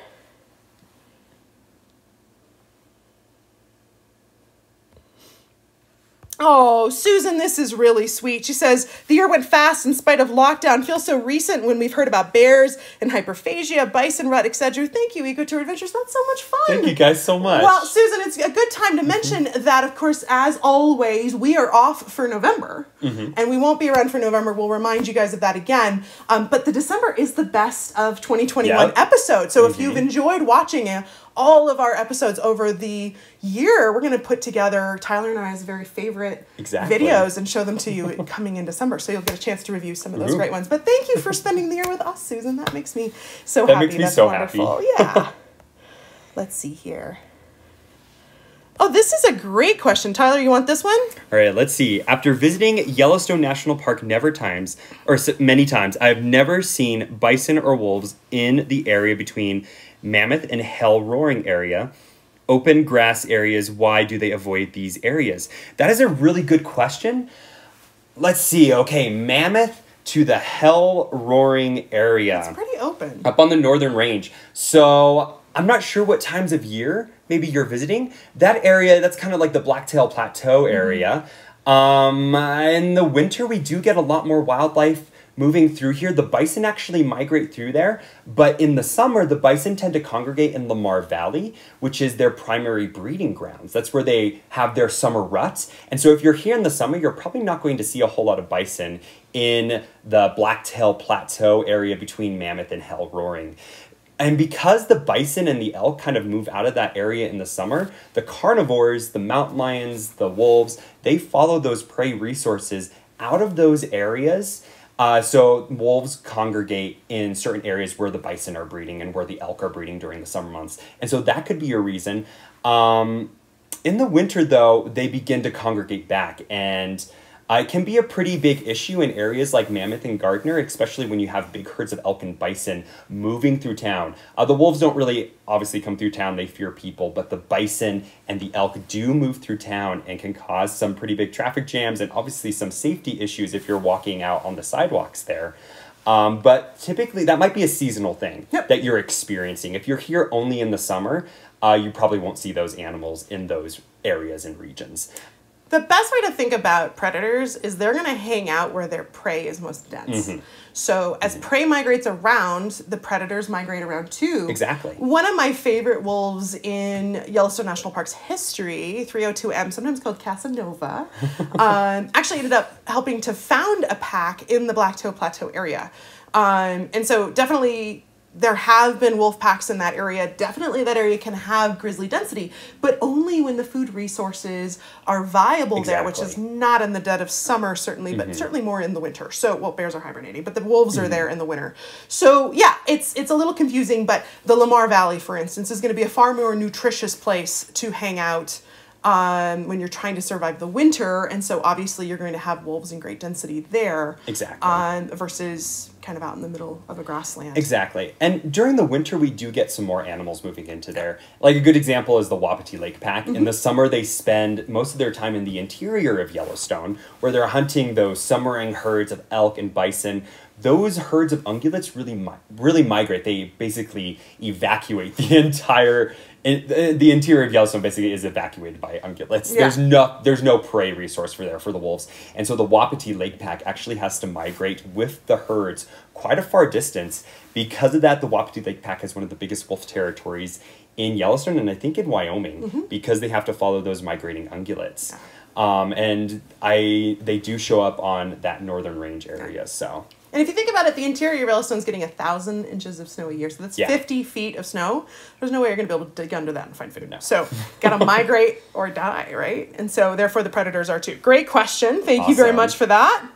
Oh, Susan, this is really sweet. She says, the year went fast in spite of lockdown. Feels so recent when we've heard about bears and hyperphagia, bison rut, et cetera. Thank you, EcoTour Adventures. That's so much fun. Thank you guys so much. Well, Susan, it's a good time to mention mm-hmm. that, of course, as always, we are off for November. Mm-hmm. And we won't be around for November. We'll remind you guys of that again. Um, but the December is the best of twenty twenty-one yep. episode. So mm-hmm. if you've enjoyed watching it, all of our episodes over the year, we're going to put together Tyler and I's very favorite exactly. videos and show them to you coming in December. So you'll get a chance to review some of those Ooh. Great ones. But thank you for spending the year with us, Susan. That makes me so that happy. That makes me That's so wonderful. Happy. Yeah. Let's see here. Oh, this is a great question. Tyler, you want this one? All right, let's see. After visiting Yellowstone National Park never times, or many times, I've never seen bison or wolves in the area between Mammoth and Hell Roaring area. Open grass areas, why do they avoid these areas? That is a really good question. Let's see. Okay, Mammoth to the Hell Roaring area. It's pretty open. Up on the northern range. So I'm not sure what times of year maybe you're visiting. That area, that's kind of like the Blacktail Plateau area. Mm-hmm. Um, in the winter, we do get a lot more wildlife moving through here. The bison actually migrate through there, but in the summer, the bison tend to congregate in Lamar Valley, which is their primary breeding grounds. That's where they have their summer ruts. And so if you're here in the summer, you're probably not going to see a whole lot of bison in the Blacktail Plateau area between Mammoth and Hell Roaring. And because the bison and the elk kind of move out of that area in the summer, the carnivores, the mountain lions, the wolves, they follow those prey resources out of those areas. Uh, so wolves congregate in certain areas where the bison are breeding and where the elk are breeding during the summer months. And so that could be a reason. Um, in the winter, though, they begin to congregate back. And Uh, it can be a pretty big issue in areas like Mammoth and Gardner, especially when you have big herds of elk and bison moving through town. Uh, the wolves don't really obviously come through town, they fear people, but the bison and the elk do move through town and can cause some pretty big traffic jams and obviously some safety issues if you're walking out on the sidewalks there. Um, but typically that might be a seasonal thing yep. that you're experiencing. If you're here only in the summer, uh, you probably won't see those animals in those areas and regions. The best way to think about predators is they're going to hang out where their prey is most dense. Mm-hmm. So as mm-hmm. prey migrates around, the predators migrate around too. Exactly. One of my favorite wolves in Yellowstone National Park's history, three oh two M, sometimes called Casanova, um, actually ended up helping to found a pack in the Blacktail Plateau area. Um, and so definitely... there have been wolf packs in that area. Definitely that area can have grizzly density, but only when the food resources are viable exactly. there, which is not in the dead of summer, certainly, but mm-hmm. certainly more in the winter. So, well, bears are hibernating, but the wolves mm-hmm. are there in the winter. So yeah, it's, it's a little confusing, but the Lamar Valley, for instance, is gonna be a far more nutritious place to hang out Um, when you're trying to survive the winter. And so obviously you're going to have wolves in great density there. Exactly. Um, versus kind of out in the middle of a grassland. Exactly. And during the winter, we do get some more animals moving into there. Like a good example is the Wapiti Lake Pack. Mm-hmm. In the summer, they spend most of their time in the interior of Yellowstone, where they're hunting those summering herds of elk and bison. Those herds of ungulates really, mi really migrate. They basically evacuate the entire... It, the, the interior of Yellowstone basically is evacuated by ungulates. Yeah. There's no there's no prey resource for there for the wolves. And so the Wapiti Lake Pack actually has to migrate with the herds quite a far distance. Because of that, the Wapiti Lake Pack is one of the biggest wolf territories in Yellowstone and I think in Wyoming mm-hmm. because they have to follow those migrating ungulates. Yeah. Um, and I they do show up on that northern range area, yeah. so... And if you think about it, the interior of Yellowstone's getting a thousand inches of snow a year. So that's yeah. fifty feet of snow. There's no way you're going to be able to dig under that and find food now. So got to migrate or die, right? And so therefore the predators are too. Great question. Thank awesome. you very much for that.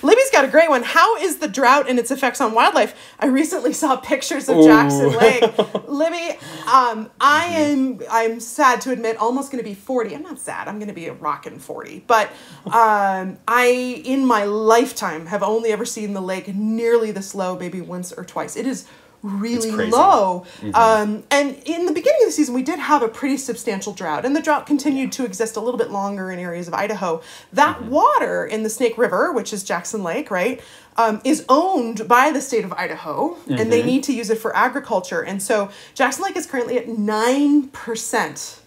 Libby's got a great one. How is the drought and its effects on wildlife? I recently saw pictures of Ooh. Jackson Lake. Libby, um, I am I'm sad to admit, almost going to be forty. I'm not sad. I'm going to be a rockin' forty. But um, I, in my lifetime, have only ever seen the lake nearly this low, maybe once or twice. It is really low. Mm-hmm. um, and in the beginning of the season, we did have a pretty substantial drought, and the drought continued to exist a little bit longer in areas of Idaho. That mm-hmm. water in the Snake River, which is Jackson Lake, right, um, is owned by the state of Idaho, mm-hmm. and they need to use it for agriculture. And so Jackson Lake is currently at nine percent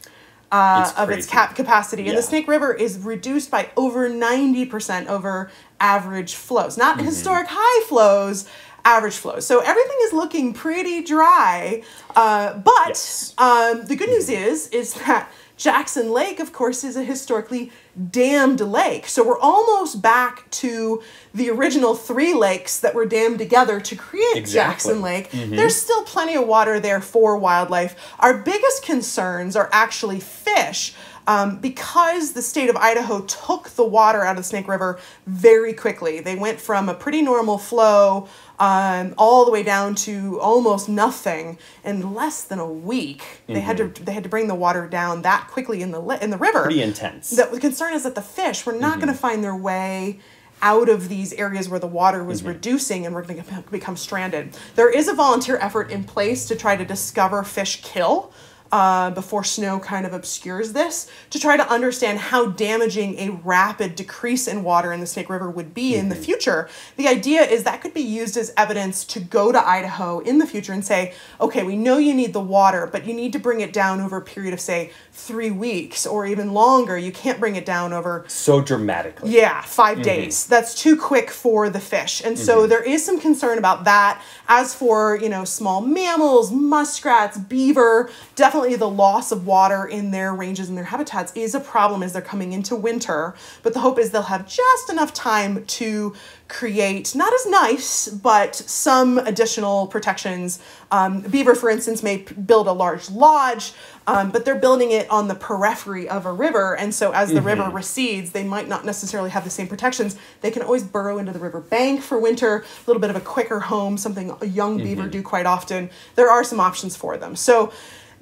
uh, it's of crazy. its cap capacity, yeah. and the Snake River is reduced by over ninety percent over average flows. Not mm-hmm. historic high flows, average flow. So everything is looking pretty dry. Uh, but yes. um, the good news is, is that Jackson Lake, of course, is a historically dammed lake. So we're almost back to the original three lakes that were dammed together to create exactly. Jackson Lake. Mm-hmm. There's still plenty of water there for wildlife. Our biggest concerns are actually fish. Um, because the state of Idaho took the water out of the Snake River very quickly. They went from a pretty normal flow um, all the way down to almost nothing in less than a week. Mm-hmm. They had to they had to bring the water down that quickly in the in the river. Pretty intense. The, the concern is that the fish were not mm-hmm. going to find their way out of these areas where the water was mm-hmm. reducing, and we're going to become stranded. There is a volunteer effort in place to try to discover fish kill. Uh, before snow kind of obscures this, to try to understand how damaging a rapid decrease in water in the Snake River would be mm-hmm. in the future. The idea is that could be used as evidence to go to Idaho in the future and say, okay, we know you need the water, but you need to bring it down over a period of, say, three weeks or even longer. You can't bring it down over... So dramatically. Yeah, five mm-hmm. days. That's too quick for the fish. And mm-hmm. so there is some concern about that. As for, you know, small mammals, muskrats, beaver, definitely the loss of water in their ranges and their habitats is a problem as they're coming into winter, but the hope is they'll have just enough time to create, not as nice, but some additional protections. Um, beaver, for instance, may build a large lodge, um, but they're building it on the periphery of a river, and so as the mm-hmm. river recedes, they might not necessarily have the same protections. They can always burrow into the river bank for winter, a little bit of a quicker home, something young beaver mm-hmm. do quite often. There are some options for them. So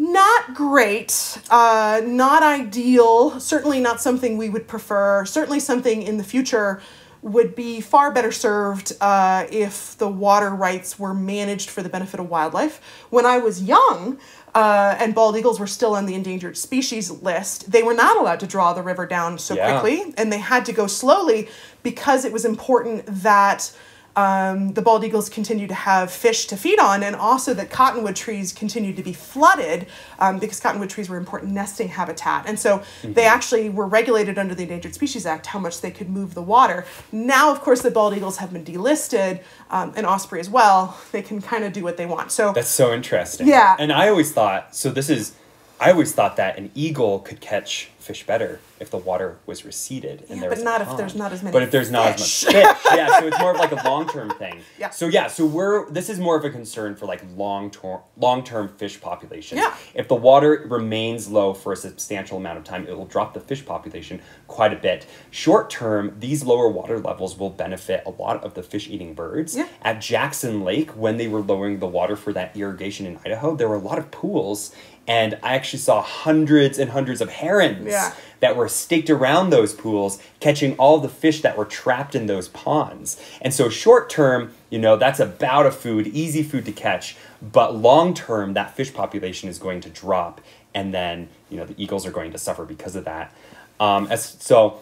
Not great, uh, not ideal, certainly not something we would prefer, certainly something in the future would be far better served uh, if the water rights were managed for the benefit of wildlife. When I was young uh, and bald eagles were still on the endangered species list, they were not allowed to draw the river down so yeah. quickly, and they had to go slowly because it was important that um, the bald eagles continue to have fish to feed on, and also that cottonwood trees continued to be flooded um, because cottonwood trees were important nesting habitat. And so mm-hmm. they actually were regulated under the Endangered Species Act how much they could move the water. Now, of course, the bald eagles have been delisted, um, and osprey as well. They can kind of do what they want. So that's so interesting. Yeah. And I always thought, so this is, I always thought that an eagle could catch fish better if the water was receded and yeah, there was but not if there's not as many but if there's not fish. as much fish yeah so it's more of like a long-term thing. Yeah. So yeah, so we're this is more of a concern for like long-term long-term fish population. Yeah. If the water remains low for a substantial amount of time, it will drop the fish population quite a bit. Short-term, these lower water levels will benefit a lot of the fish-eating birds. Yeah. At Jackson Lake, when they were lowering the water for that irrigation in Idaho, there were a lot of pools, and I actually saw hundreds and hundreds of herons. Yeah. Yeah. that were staked around those pools, catching all the fish that were trapped in those ponds. And so short term, you know, that's about a food, easy food to catch. But long term, that fish population is going to drop. And then, you know, the eagles are going to suffer because of that. Um, as, so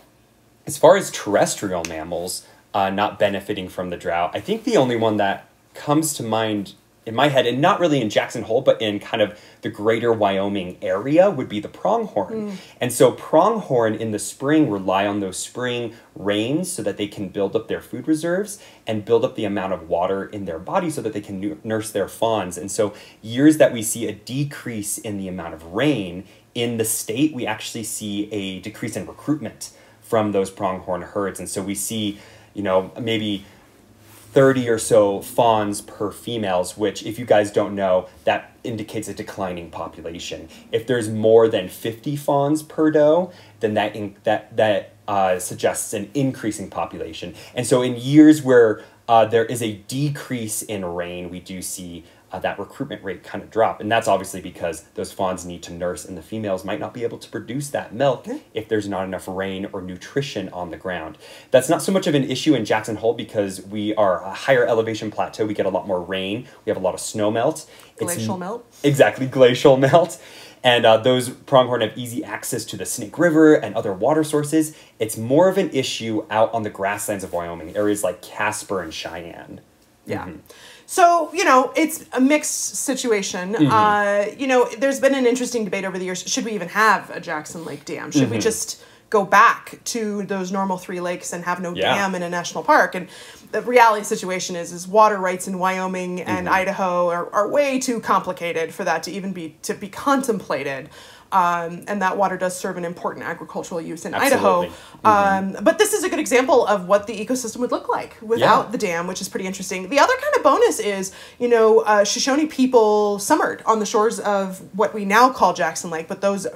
as far as terrestrial mammals uh, not benefiting from the drought, I think the only one that comes to mind in my head, and not really in Jackson Hole, but in kind of the greater Wyoming area, would be the pronghorn. Mm. And so pronghorn in the spring rely on those spring rains so that they can build up their food reserves and build up the amount of water in their body so that they can nurse their fawns. And so years that we see a decrease in the amount of rain in the state, we actually see a decrease in recruitment from those pronghorn herds. And so we see, you know, maybe thirty or so fawns per females, which, if you guys don't know, that indicates a declining population. If there's more than fifty fawns per doe, then that in, that that uh, suggests an increasing population. And so in years where uh, there is a decrease in rain, we do see uh, that recruitment rate kind of drop. And that's obviously because those fawns need to nurse, and the females might not be able to produce that milk if there's not enough rain or nutrition on the ground. That's not so much of an issue in Jackson Hole because we are a higher elevation plateau. We get a lot more rain. We have a lot of snow melt. Glacial it's, melt. Exactly, glacial melt. And uh, those pronghorn have easy access to the Snake River and other water sources. It's more of an issue out on the grasslands of Wyoming, areas like Casper and Cheyenne. Yeah. Mm-hmm. So, you know, it's a mixed situation. Mm-hmm. Uh, you know, there's been an interesting debate over the years. Should we even have a Jackson Lake dam? Should mm-hmm. we just go back to those normal three lakes and have no yeah. dam in a national park? And the reality situation is, is water rights in Wyoming mm-hmm. and Idaho are, are way too complicated for that to even be, to be contemplated. Um, and that water does serve an important agricultural use in Absolutely. Idaho. Mm-hmm. Um, but this is a good example of what the ecosystem would look like without yeah. the dam, which is pretty interesting. The other kind of bonus is, you know, uh, Shoshone people summered on the shores of what we now call Jackson Lake, but those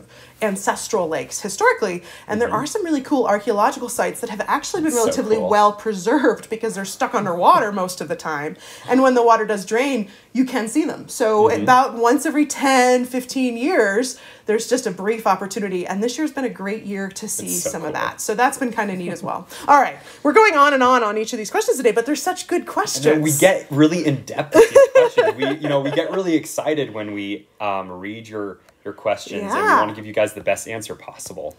ancestral lakes historically. And mm-hmm. there are some really cool archaeological sites that have actually been That's relatively so cool. well preserved because they're stuck underwater most of the time. And when the water does drain, you can see them. So mm-hmm. about once every ten, fifteen years, there's It's just a brief opportunity, and this year's been a great year to see so some cool. of that. So that's been kind of neat as well. All right, we're going on and on on each of these questions today, but they're such good questions. And we get really in depth with these questions. We, you know, we get really excited when we um, read your your questions, yeah. and we want to give you guys the best answer possible.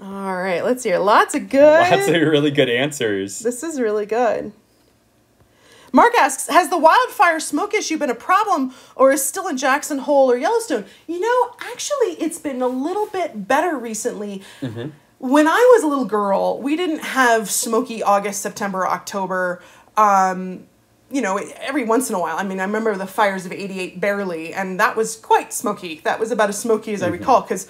All right, let's hear lots of good, lots of really good answers. This is really good. Mark asks, has the wildfire smoke issue been a problem, or is still in Jackson Hole or Yellowstone? You know, actually, it's been a little bit better recently. Mm-hmm. When I was a little girl, we didn't have smoky August, September, October. Um, you know, every once in a while. I mean, I remember the fires of eighty-eight barely, and that was quite smoky. That was about as smoky as mm-hmm. I recall, because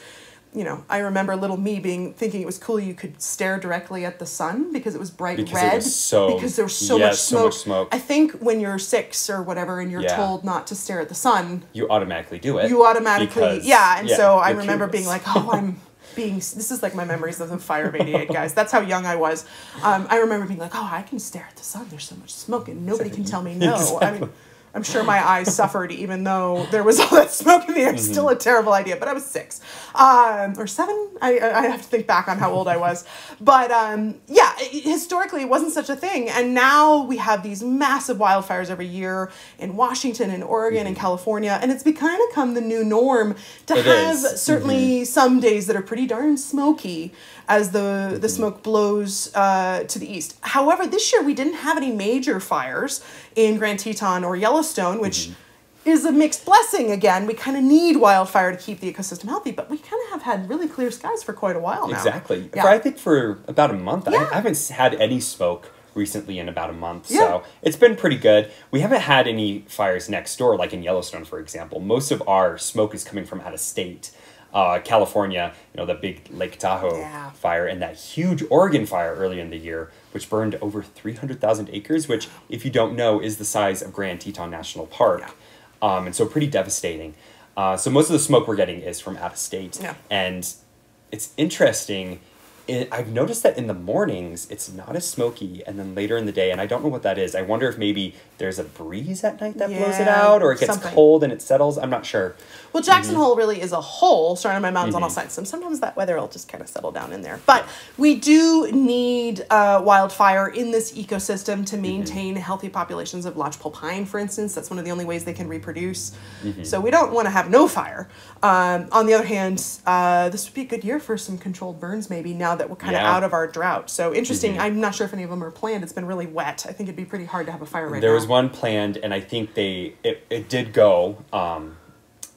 you know, I remember little me being thinking it was cool you could stare directly at the sun because it was bright because red. It was so, because there was so, yeah, much smoke. so much smoke. I think when you're six or whatever and you're yeah. told not to stare at the sun, you automatically do it. You automatically, because, yeah. And yeah, so I remember curious. being like, oh, I'm being, this is like my memories of the fire of eighty-eight, guys. That's how young I was. Um, I remember being like, oh, I can stare at the sun. There's so much smoke and nobody can tell me no. Exactly. I mean, I'm sure my eyes suffered, even though there was all that smoke in the air. Mm-hmm. Still a terrible idea, but I was six um, or seven. I, I have to think back on how old I was. But um, yeah, it, historically, it wasn't such a thing. And now we have these massive wildfires every year in Washington and Oregon mm-hmm. and California. And it's kind of become the new norm to it have is. certainly mm-hmm. some days that are pretty darn smoky as the, mm-hmm. the smoke blows uh, to the east. However, this year we didn't have any major fires in Grand Teton or Yellowstone. Stone, which mm-hmm. is a mixed blessing again. We kind of need wildfire to keep the ecosystem healthy, but we kind of have had really clear skies for quite a while now. Exactly. Yeah. For, I think for about a month. Yeah. I, I haven't had any smoke recently in about a month, yeah. so it's been pretty good. We haven't had any fires next door, like in Yellowstone, for example. Most of our smoke is coming from out of state. Uh, California, you know, the big Lake Tahoe yeah. fire and that huge Oregon fire early in the year, which burned over three hundred thousand acres, which, if you don't know, is the size of Grand Teton National Park. Yeah. Um, and so pretty devastating. Uh, so most of the smoke we're getting is from out of state. Yeah. And it's interesting. It, I've noticed that in the mornings, it's not as smoky, and then later in the day, and I don't know what that is. I wonder if maybe there's a breeze at night that yeah, blows it out, or it gets something. cold and it settles. I'm not sure. Well, Jackson mm-hmm. Hole really is a hole surrounded by mountains mm-hmm. on all sides, so sometimes that weather will just kind of settle down in there. But we do need uh, wildfire in this ecosystem to maintain mm-hmm. healthy populations of lodgepole pine, for instance. That's one of the only ways they can reproduce. Mm-hmm. So we don't want to have no fire. Um, on the other hand, uh, this would be a good year for some controlled burns, maybe, now that we're kind of yeah. out of our drought. So interesting. Mm-hmm. I'm not sure if any of them are planned. It's been really wet. I think it'd be pretty hard to have a fire right there now. There was one planned, and I think they it, it did go um,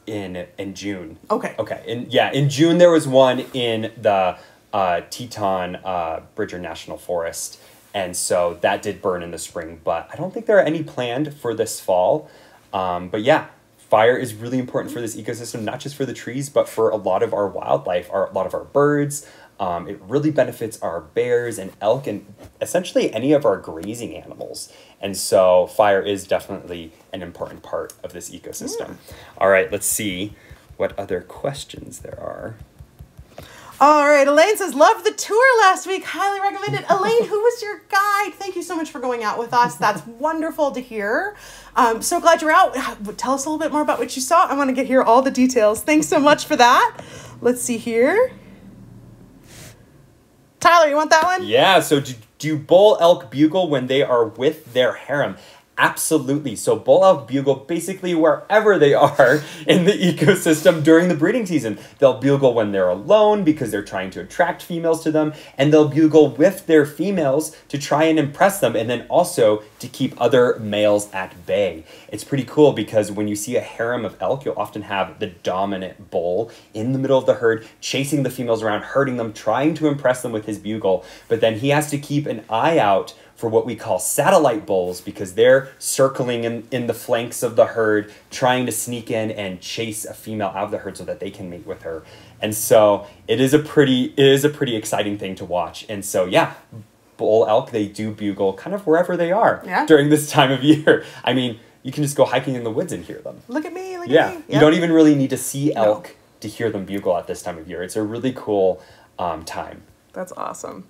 in in June. Okay. Okay. And yeah, in June there was one in the uh, Teton uh, Bridger National Forest, and so that did burn in the spring. But I don't think there are any planned for this fall. Um, but yeah. Fire is really important for this ecosystem, not just for the trees, but for a lot of our wildlife, our, a lot of our birds. Um, it really benefits our bears and elk and essentially any of our grazing animals. And so fire is definitely an important part of this ecosystem. Yeah. All right, let's see what other questions there are. All right, Elaine says, love the tour last week. Highly recommend it. Elaine, who was your guide? Thank you so much for going out with us. That's wonderful to hear. Um, so glad you're out. Tell us a little bit more about what you saw. I want to get here all the details. Thanks so much for that. Let's see here. Tyler, you want that one? Yeah, so do, do bull elk bugle when they are with their harem? Absolutely. So bull elk bugle basically wherever they are in the ecosystem during the breeding season. They'll bugle when they're alone because they're trying to attract females to them, and they'll bugle with their females to try and impress them, and then also to keep other males at bay. It's pretty cool because when you see a harem of elk, you'll often have the dominant bull in the middle of the herd chasing the females around, herding them, trying to impress them with his bugle, but then he has to keep an eye out for what we call satellite bulls, because they're circling in, in the flanks of the herd, trying to sneak in and chase a female out of the herd so that they can mate with her. And so it is a pretty, it is a pretty exciting thing to watch. And so yeah, bull elk, they do bugle kind of wherever they are yeah. during this time of year. I mean, you can just go hiking in the woods and hear them. Look at me, look yeah. at me. Yeah. You don't even really need to see elk no. to hear them bugle at this time of year. It's a really cool um, time. That's awesome.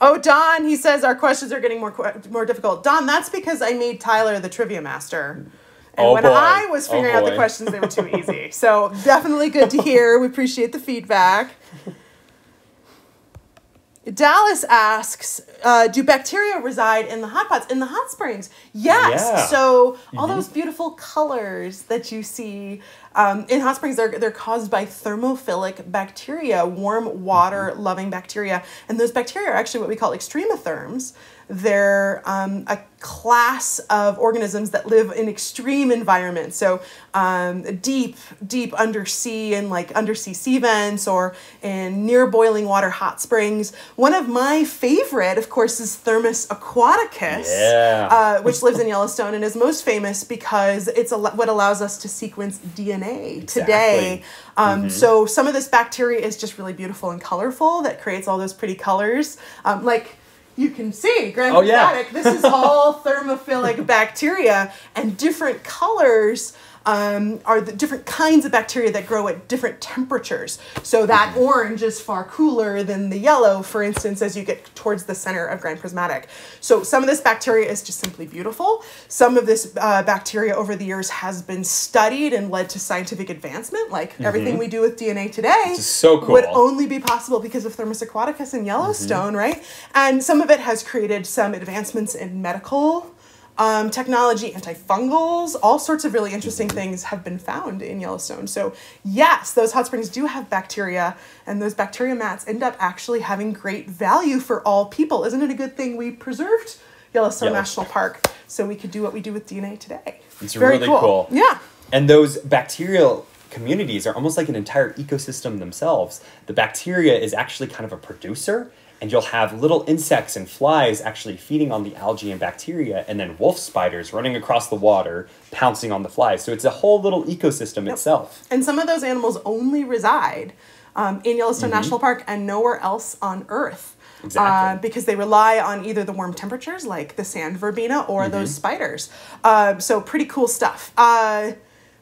Oh, Don, he says our questions are getting more more difficult. Don, that's because I made Tyler the trivia master. And oh when boy. I was figuring oh out the questions, they were too easy. So definitely good to hear. We appreciate the feedback. Dallas asks, uh, do bacteria reside in the hot pots, in the hot springs? Yes. Yeah. So all mm-hmm. those beautiful colors that you see um, in hot springs, they're, they're caused by thermophilic bacteria, warm water-loving mm-hmm. bacteria. And those bacteria are actually what we call extremotherms. They're um, a class of organisms that live in extreme environments. So um, deep, deep undersea and like undersea sea vents or in near boiling water hot springs. One of my favorite, of course, is Thermus aquaticus, yeah. uh, which lives in Yellowstone and is most famous because it's al what allows us to sequence D N A exactly. today. Um, mm-hmm. So some of this bacteria is just really beautiful and colorful that creates all those pretty colors. Um, like... You can see, Grand Teton, oh, yeah. this is all thermophilic bacteria, and different colors um, are the different kinds of bacteria that grow at different temperatures. So that orange is far cooler than the yellow, for instance, as you get towards the center of Grand Prismatic. So some of this bacteria is just simply beautiful. Some of this uh, bacteria over the years has been studied and led to scientific advancement, like mm-hmm. everything we do with D N A today so cool. would only be possible because of Thermus aquaticus in Yellowstone, mm-hmm. right? And some of it has created some advancements in medical um, technology, antifungals, all sorts of really interesting things have been found in Yellowstone. So yes, those hot springs do have bacteria, and those bacteria mats end up actually having great value for all people. Isn't it a good thing we preserved Yellowstone yep. National Park so we could do what we do with D N A today? It's Very really cool. cool. Yeah. And those bacterial communities are almost like an entire ecosystem themselves. The bacteria is actually kind of a producer, and you'll have little insects and flies actually feeding on the algae and bacteria, and then wolf spiders running across the water, pouncing on the flies. So it's a whole little ecosystem yep. itself. And some of those animals only reside um, in Yellowstone mm-hmm. National Park and nowhere else on Earth. Exactly. Uh, because they rely on either the warm temperatures, like the sand verbena, or mm-hmm. those spiders. Uh, so pretty cool stuff. Uh,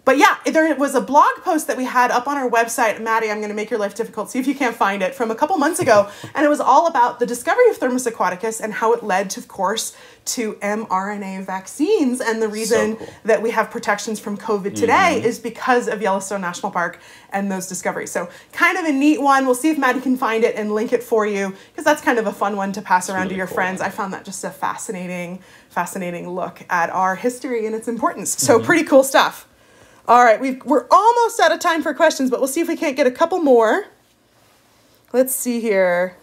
But yeah, there was a blog post that we had up on our website, Maddie, I'm going to make your life difficult, see if you can't find it, from a couple months ago. And it was all about the discovery of Thermus aquaticus and how it led, to, of course, to m R N A vaccines. And the reason so cool. that we have protections from COVID today mm-hmm. is because of Yellowstone National Park and those discoveries. So kind of a neat one. We'll see if Maddie can find it and link it for you, because that's kind of a fun one to pass it's around really to your cool. friends. I found that just a fascinating, fascinating look at our history and its importance. So mm-hmm. pretty cool stuff. All right, we've, we're almost out of time for questions, but we'll see if we can't get a couple more. Let's see here.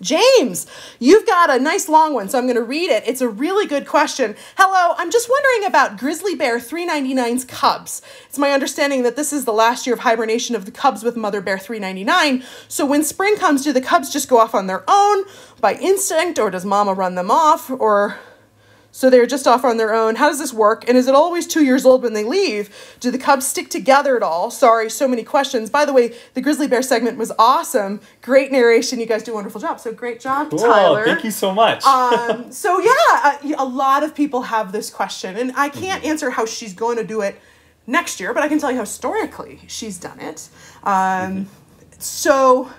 James, you've got a nice long one, so I'm going to read it. It's a really good question. Hello, I'm just wondering about Grizzly Bear three ninety-nine's cubs. It's my understanding that this is the last year of hibernation of the cubs with Mother Bear three ninety-nine. So when spring comes, do the cubs just go off on their own by instinct, or does Mama run them off, or... So they're just off on their own. How does this work? And is it always two years old when they leave? Do the cubs stick together at all? Sorry, so many questions. By the way, the grizzly bear segment was awesome. Great narration. You guys do a wonderful job. So great job, cool. Tyler. Thank you so much. um, so yeah, a, a lot of people have this question, and I can't mm-hmm. answer how she's going to do it next year, but I can tell you how historically she's done it. Um, mm-hmm. So...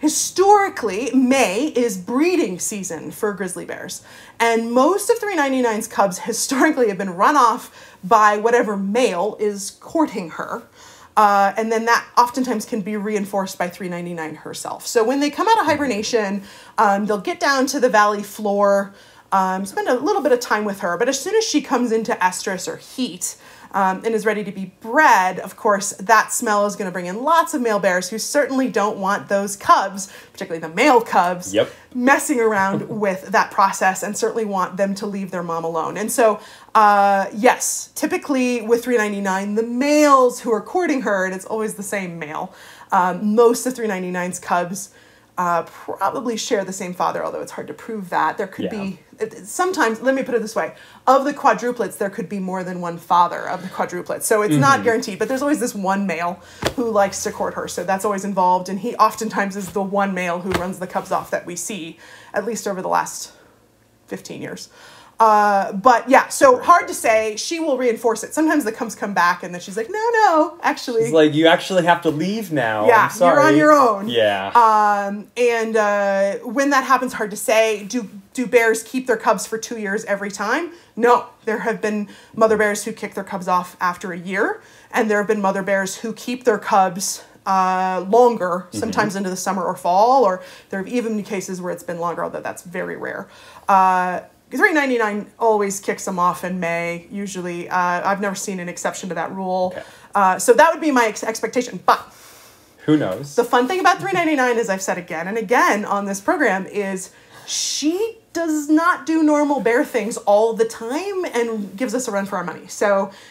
Historically, May is breeding season for grizzly bears, and most of three ninety-nine's cubs historically have been run off by whatever male is courting her, uh, and then that oftentimes can be reinforced by three ninety-nine herself. So when they come out of hibernation, um, they'll get down to the valley floor, um, spend a little bit of time with her, but as soon as she comes into estrus or heat, Um, and is ready to be bred, of course, that smell is going to bring in lots of male bears who certainly don't want those cubs, particularly the male cubs, yep. messing around with that process, and certainly want them to leave their mom alone. And so, uh, yes, typically with three ninety-nine, the males who are courting her, and it's always the same male, um, most of three ninety-nine's cubs uh, probably share the same father, although it's hard to prove that. There could yeah. be... Sometimes, let me put it this way, of the quadruplets, there could be more than one father of the quadruplets. So it's mm-hmm. not guaranteed, but there's always this one male who likes to court her. So that's always involved. And he oftentimes is the one male who runs the cubs off that we see, at least over the last fifteen years. Uh, but yeah, so hard to say. She will reinforce it. Sometimes the cubs come back and then she's like, no, no, actually. She's like, you actually have to leave now. Yeah, I'm sorry. You're on your own. Yeah. Um, and uh, when that happens, hard to say. Do Do bears keep their cubs for two years every time? No. There have been mother bears who kick their cubs off after a year, and there have been mother bears who keep their cubs uh, longer, sometimes mm-hmm. into the summer or fall, or there have even been cases where it's been longer, although that's very rare. Uh, three ninety-nine always kicks them off in May, usually. Uh, I've never seen an exception to that rule. Okay. Uh, so that would be my ex expectation, but... Who knows? The fun thing about three ninety-nine, as I've said again and again on this program, is she... does not do normal bear things all the time and gives us a run for our money. So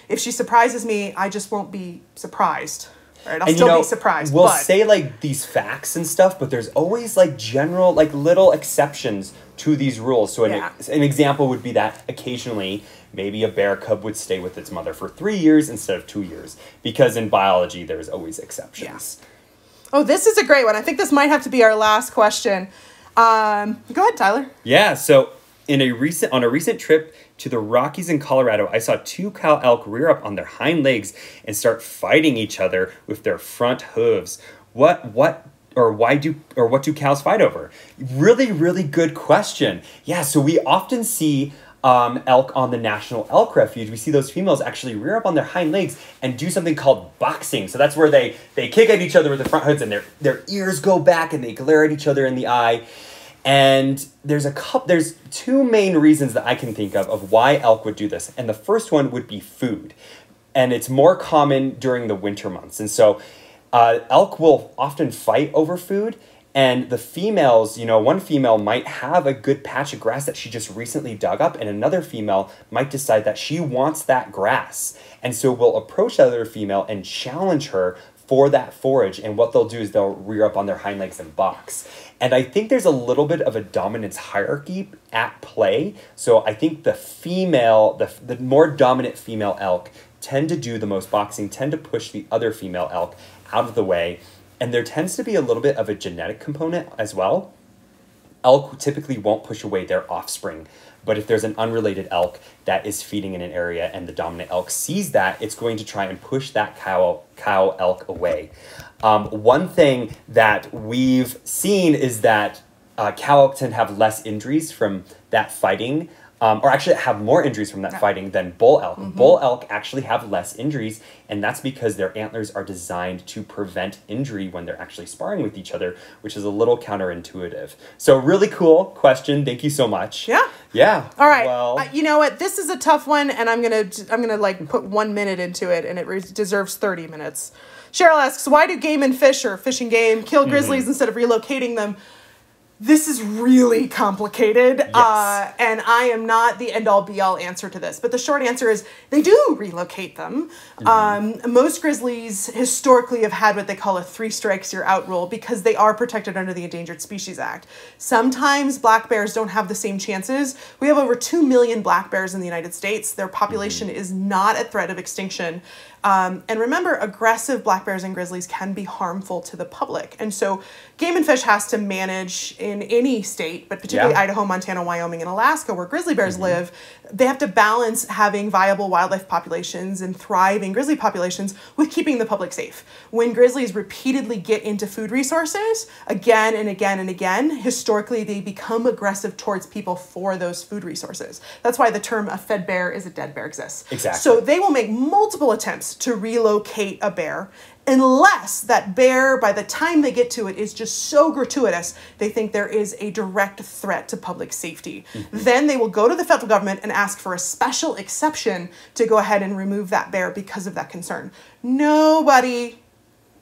if she surprises me, I just won't be surprised. Right? I'll and, still you know, be surprised. We'll but. say like these facts and stuff, but there's always like general, like little exceptions to these rules. So an, yeah. an example would be that occasionally maybe a bear cub would stay with its mother for three years instead of two years, because in biology, there's always exceptions. Yeah. Oh, this is a great one. I think this might have to be our last question. Um, go ahead, Tyler. Yeah, so In a recent, on a recent trip to the Rockies in Colorado, I saw two cow elk rear up on their hind legs and start fighting each other with their front hooves. What, what, or why do, or what do cows fight over? Really, really good question. Yeah, so we often see Um, elk on the National Elk Refuge. We see those females actually rear up on their hind legs and do something called boxing. So that's where they, they kick at each other with the front hooves and their, their ears go back and they glare at each other in the eye. And there's a couple, there's two main reasons that I can think of of why elk would do this. And the first one would be food. And it's more common during the winter months. And so uh, elk will often fight over food. And the females, you know, one female might have a good patch of grass that she just recently dug up, and another female might decide that she wants that grass. And so will approach the other female and challenge her for that forage. And what they'll do is they'll rear up on their hind legs and box. And I think there's a little bit of a dominance hierarchy at play. So I think the female, the, the more dominant female elk tend to do the most boxing, tend to push the other female elk out of the way. And there tends to be a little bit of a genetic component as well. Elk typically won't push away their offspring, but if there's an unrelated elk that is feeding in an area and the dominant elk sees that, it's going to try and push that cow, cow elk away. Um, one thing that we've seen is that uh, cow elk tend to have less injuries from that fighting. Um, or actually have more injuries from that fighting than bull elk. Mm-hmm. Bull elk actually have less injuries, and that's because their antlers are designed to prevent injury when they're actually sparring with each other, which is a little counterintuitive. So really cool question. Thank you so much. Yeah. Yeah. All right. Well, uh, you know what? This is a tough one, and I'm gonna I'm gonna like put one minute into it, and it deserves thirty minutes. Cheryl asks, why do game and fish or fishing game kill grizzlies mm-hmm. instead of relocating them? This is really complicated, yes. uh, and I am not the end-all, be-all answer to this. But the short answer is they do relocate them. Mm-hmm. um, most grizzlies historically have had what they call a three-strikes-you're-out rule because they are protected under the Endangered Species Act. Sometimes black bears don't have the same chances. We have over two million black bears in the United States. Their population mm-hmm. is not at threat of extinction. Um, and remember, aggressive black bears and grizzlies can be harmful to the public. And so Game and Fish has to manage in any state, but particularly yeah. Idaho, Montana, Wyoming, and Alaska, where grizzly bears mm-hmm. live, they have to balance having viable wildlife populations and thriving grizzly populations with keeping the public safe. When grizzlies repeatedly get into food resources, again and again and again, historically they become aggressive towards people for those food resources. That's why the term a fed bear is a dead bear exists. Exactly. So they will make multiple attempts to relocate a bear, unless that bear, by the time they get to it, is just so gratuitous, they think there is a direct threat to public safety. Mm-hmm. Then they will go to the federal government and ask for a special exception to go ahead and remove that bear because of that concern. Nobody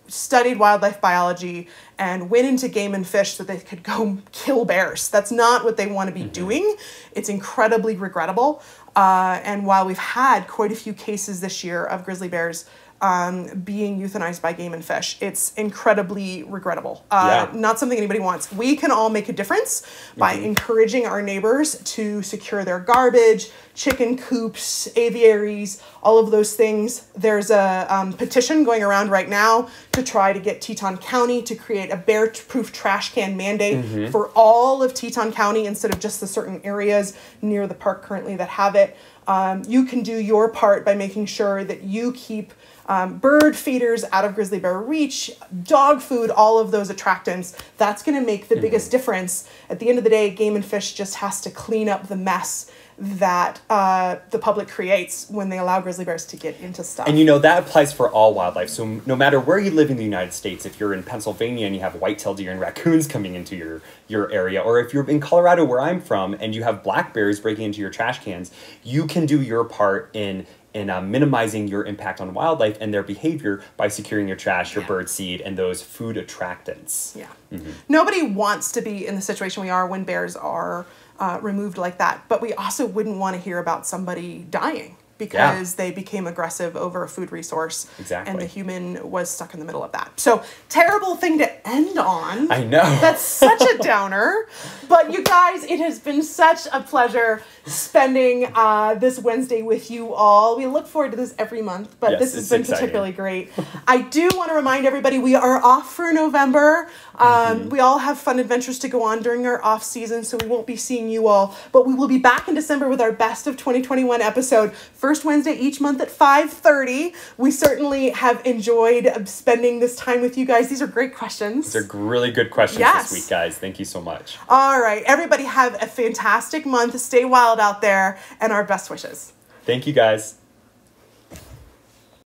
studied wildlife biology and went into Game and Fish so they could go kill bears. That's not what they want to be mm-hmm. doing. It's incredibly regrettable. Uh, and while we've had quite a few cases this year of grizzly bears um, being euthanized by Game and Fish, it's incredibly regrettable. Uh, yeah. Not something anybody wants. We can all make a difference mm-hmm. by encouraging our neighbors to secure their garbage, chicken coops, aviaries, all of those things. There's a um, petition going around right now to try to get Teton County to create a bear-proof trash can mandate mm-hmm. for all of Teton County instead of just the certain areas near the park currently that have it. Um, you can do your part by making sure that you keep um, bird feeders out of grizzly bear reach, dog food, all of those attractants. That's going to make the mm-hmm. biggest difference. At the end of the day, Game and Fish just has to clean up the mess that uh, the public creates when they allow grizzly bears to get into stuff. And you know, that applies for all wildlife. So no matter where you live in the United States, if you're in Pennsylvania and you have white-tailed deer and raccoons coming into your, your area, or if you're in Colorado where I'm from and you have black bears breaking into your trash cans, you can do your part in and uh, minimizing your impact on wildlife and their behavior by securing your trash, your yeah. bird seed, and those food attractants. Yeah. Mm-hmm. Nobody wants to be in the situation we are when bears are uh, removed like that, but we also wouldn't want to hear about somebody dying. because yeah. they became aggressive over a food resource. Exactly. And the human was stuck in the middle of that. So terrible thing to end on. I know. That's such a downer. But you guys, it has been such a pleasure spending uh, this Wednesday with you all. We look forward to this every month, but yes, this has been exciting. particularly great. I do want to remind everybody we are off for November. Um, mm-hmm. We all have fun adventures to go on during our off season, so we won't be seeing you all. But we will be back in December with our Best of twenty twenty-one episode. First Wednesday each month at five thirty. We certainly have enjoyed spending this time with you guys. These are great questions. These are really good questions yes. this week, guys. Thank you so much. All right. Everybody have a fantastic month. Stay wild out there, and our best wishes. Thank you, guys.